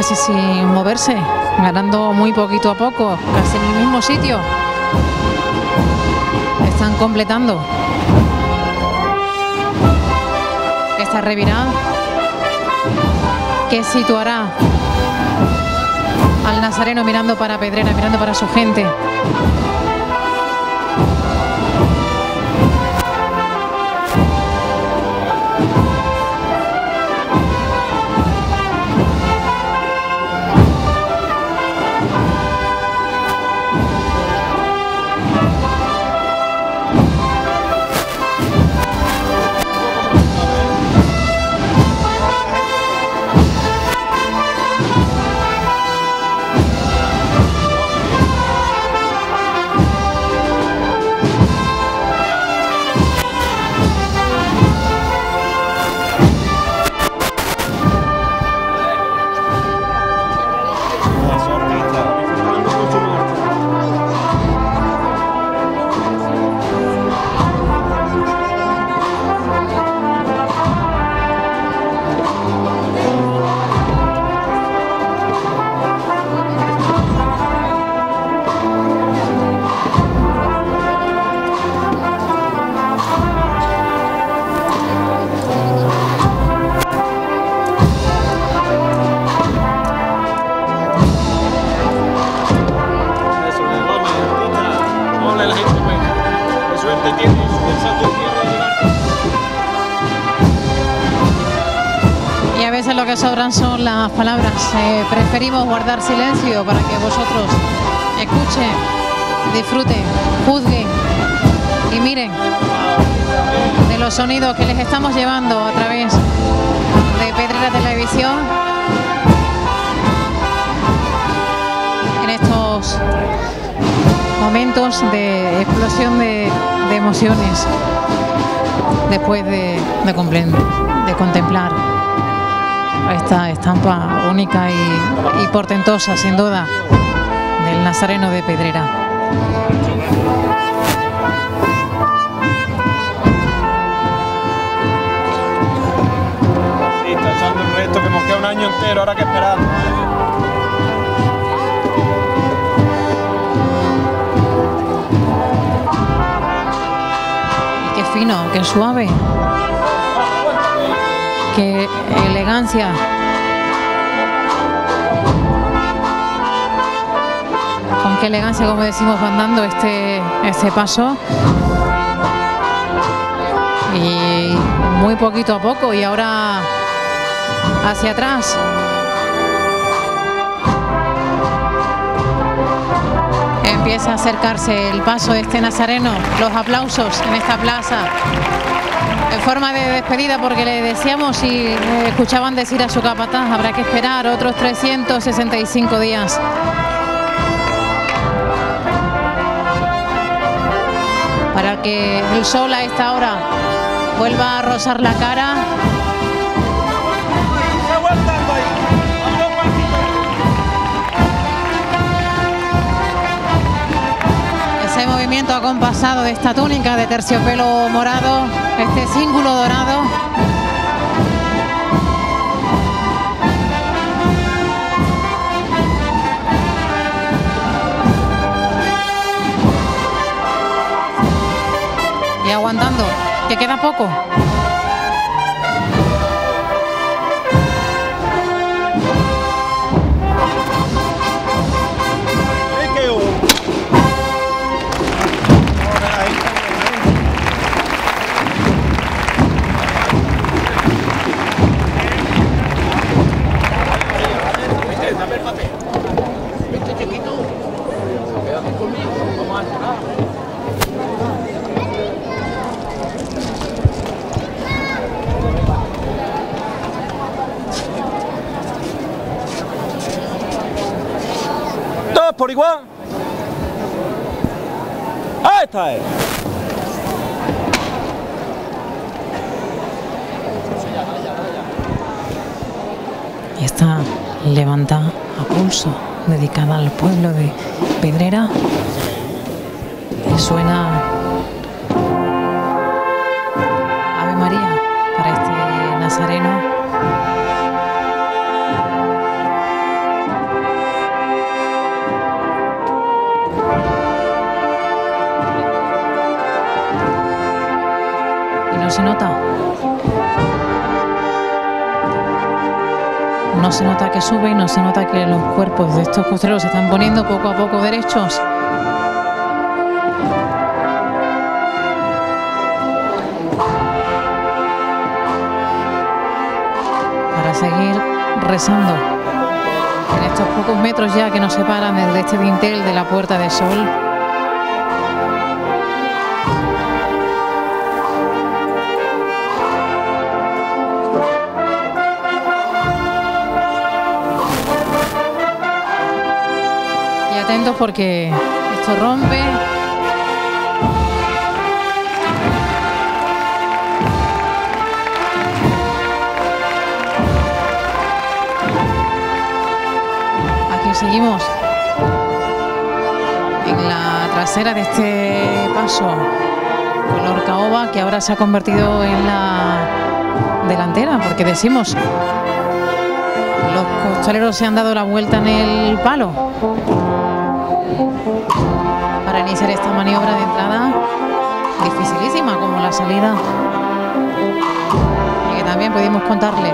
casi sin moverse, ganando muy poquito a poco, casi en el mismo sitio. Están completando esta revirada que situará al nazareno mirando para Pedrera, mirando para su gente. Sobran son las palabras, eh, preferimos guardar silencio para que vosotros escuchen, disfruten, juzguen y miren de los sonidos que les estamos llevando a través de Pedrera Televisión en estos momentos de explosión de, de emociones después de, de, de contemplar esta estampa única y, y portentosa, sin duda, del nazareno de Pedrera. Sí, está echando el resto, que nos queda un año entero, ahora que esperamos. Y qué fino, qué suave. ¡Qué elegancia! Con qué elegancia, como decimos, van dando este, este paso. Y muy poquito a poco, y ahora hacia atrás. Empieza a acercarse el paso de este nazareno, los aplausos en esta plaza. En forma de despedida, porque le decíamos y le escuchaban decir a su capataz, habrá que esperar otros trescientos sesenta y cinco días. Para que el sol a esta hora vuelva a rozar la cara. Ese movimiento acompasado de esta túnica de terciopelo morado, este cíngulo dorado. Y aguantando, que queda poco. Por igual. Ahí está él. Y está levantada a pulso, dedicada al pueblo de Pedrera. Y suena Ave María para este nazareno. no se nota que sube y no se nota que los cuerpos de estos costeros se están poniendo poco a poco derechos. Para seguir rezando en estos pocos metros ya que nos separan desde este dintel de la Puerta del Sol. Porque esto rompe. Aquí seguimos en la trasera de este paso color caoba que ahora se ha convertido en la delantera, porque decimos los costaleros se han dado la vuelta en el palo para iniciar esta maniobra de entrada dificilísima como la salida, y que también pudimos contarle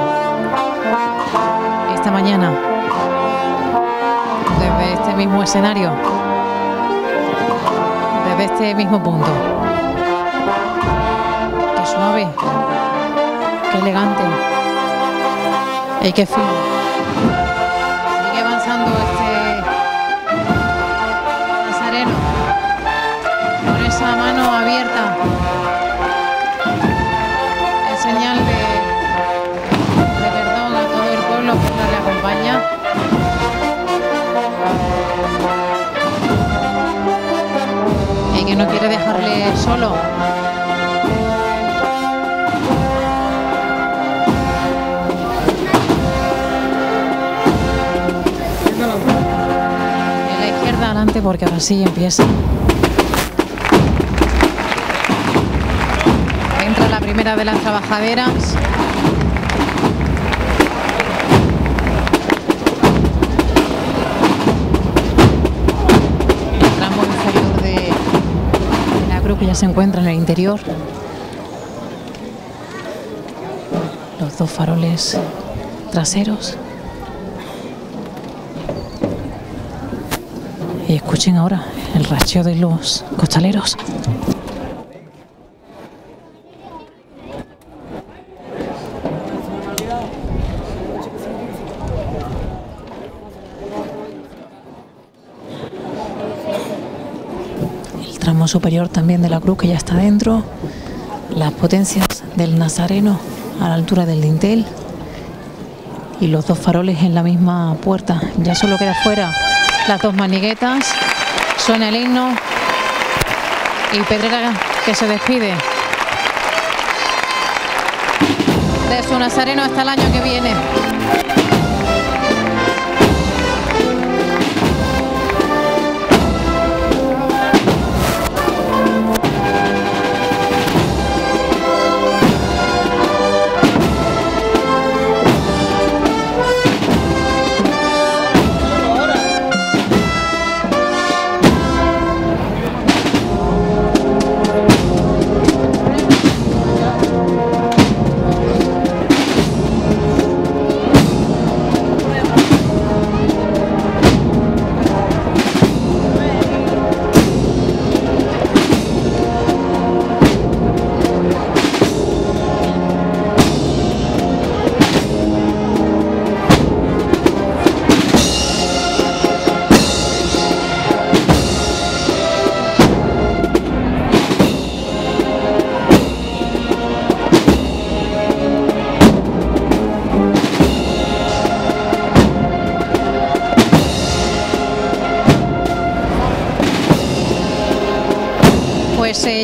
esta mañana desde este mismo escenario, desde este mismo punto. Qué suave, qué elegante y qué fino. No quiere dejarle solo. En la izquierda adelante, porque ahora sí empieza. Entra la primera de las trabajaderas. Que ya se encuentra en el interior. Los dos faroles traseros. Y escuchen ahora el racheo de los costaleros. Superior también de la cruz que ya está dentro, las potencias del Nazareno a la altura del dintel y los dos faroles en la misma puerta. Ya solo queda fuera las dos maniguetas, suena el himno y Pedrera que se despide de su Nazareno hasta el año que viene.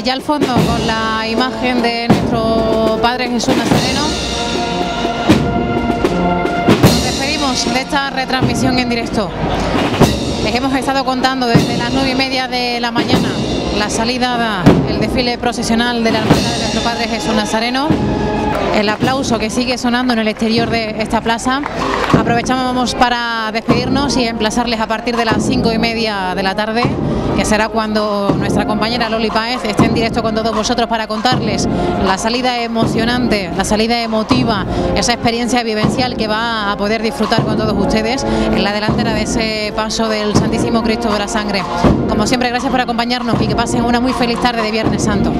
Ya al fondo con la imagen de nuestro Padre Jesús Nazareno nos despedimos de esta retransmisión en directo. Les hemos estado contando desde las nueve y media de la mañana la salida, el desfile procesional de la hermandad de nuestro Padre Jesús Nazareno. el aplauso que sigue sonando en el exterior de esta plaza. Aprovechamos para despedirnos y emplazarles a partir de las cinco y media de la tarde, que será cuando nuestra compañera Loli Páez esté en directo con todos vosotros para contarles la salida emocionante, la salida emotiva, esa experiencia vivencial que va a poder disfrutar con todos ustedes en la delantera de ese paso del Santísimo Cristo de la Sangre. Como siempre, gracias por acompañarnos y que pasen una muy feliz tarde de Viernes Santo.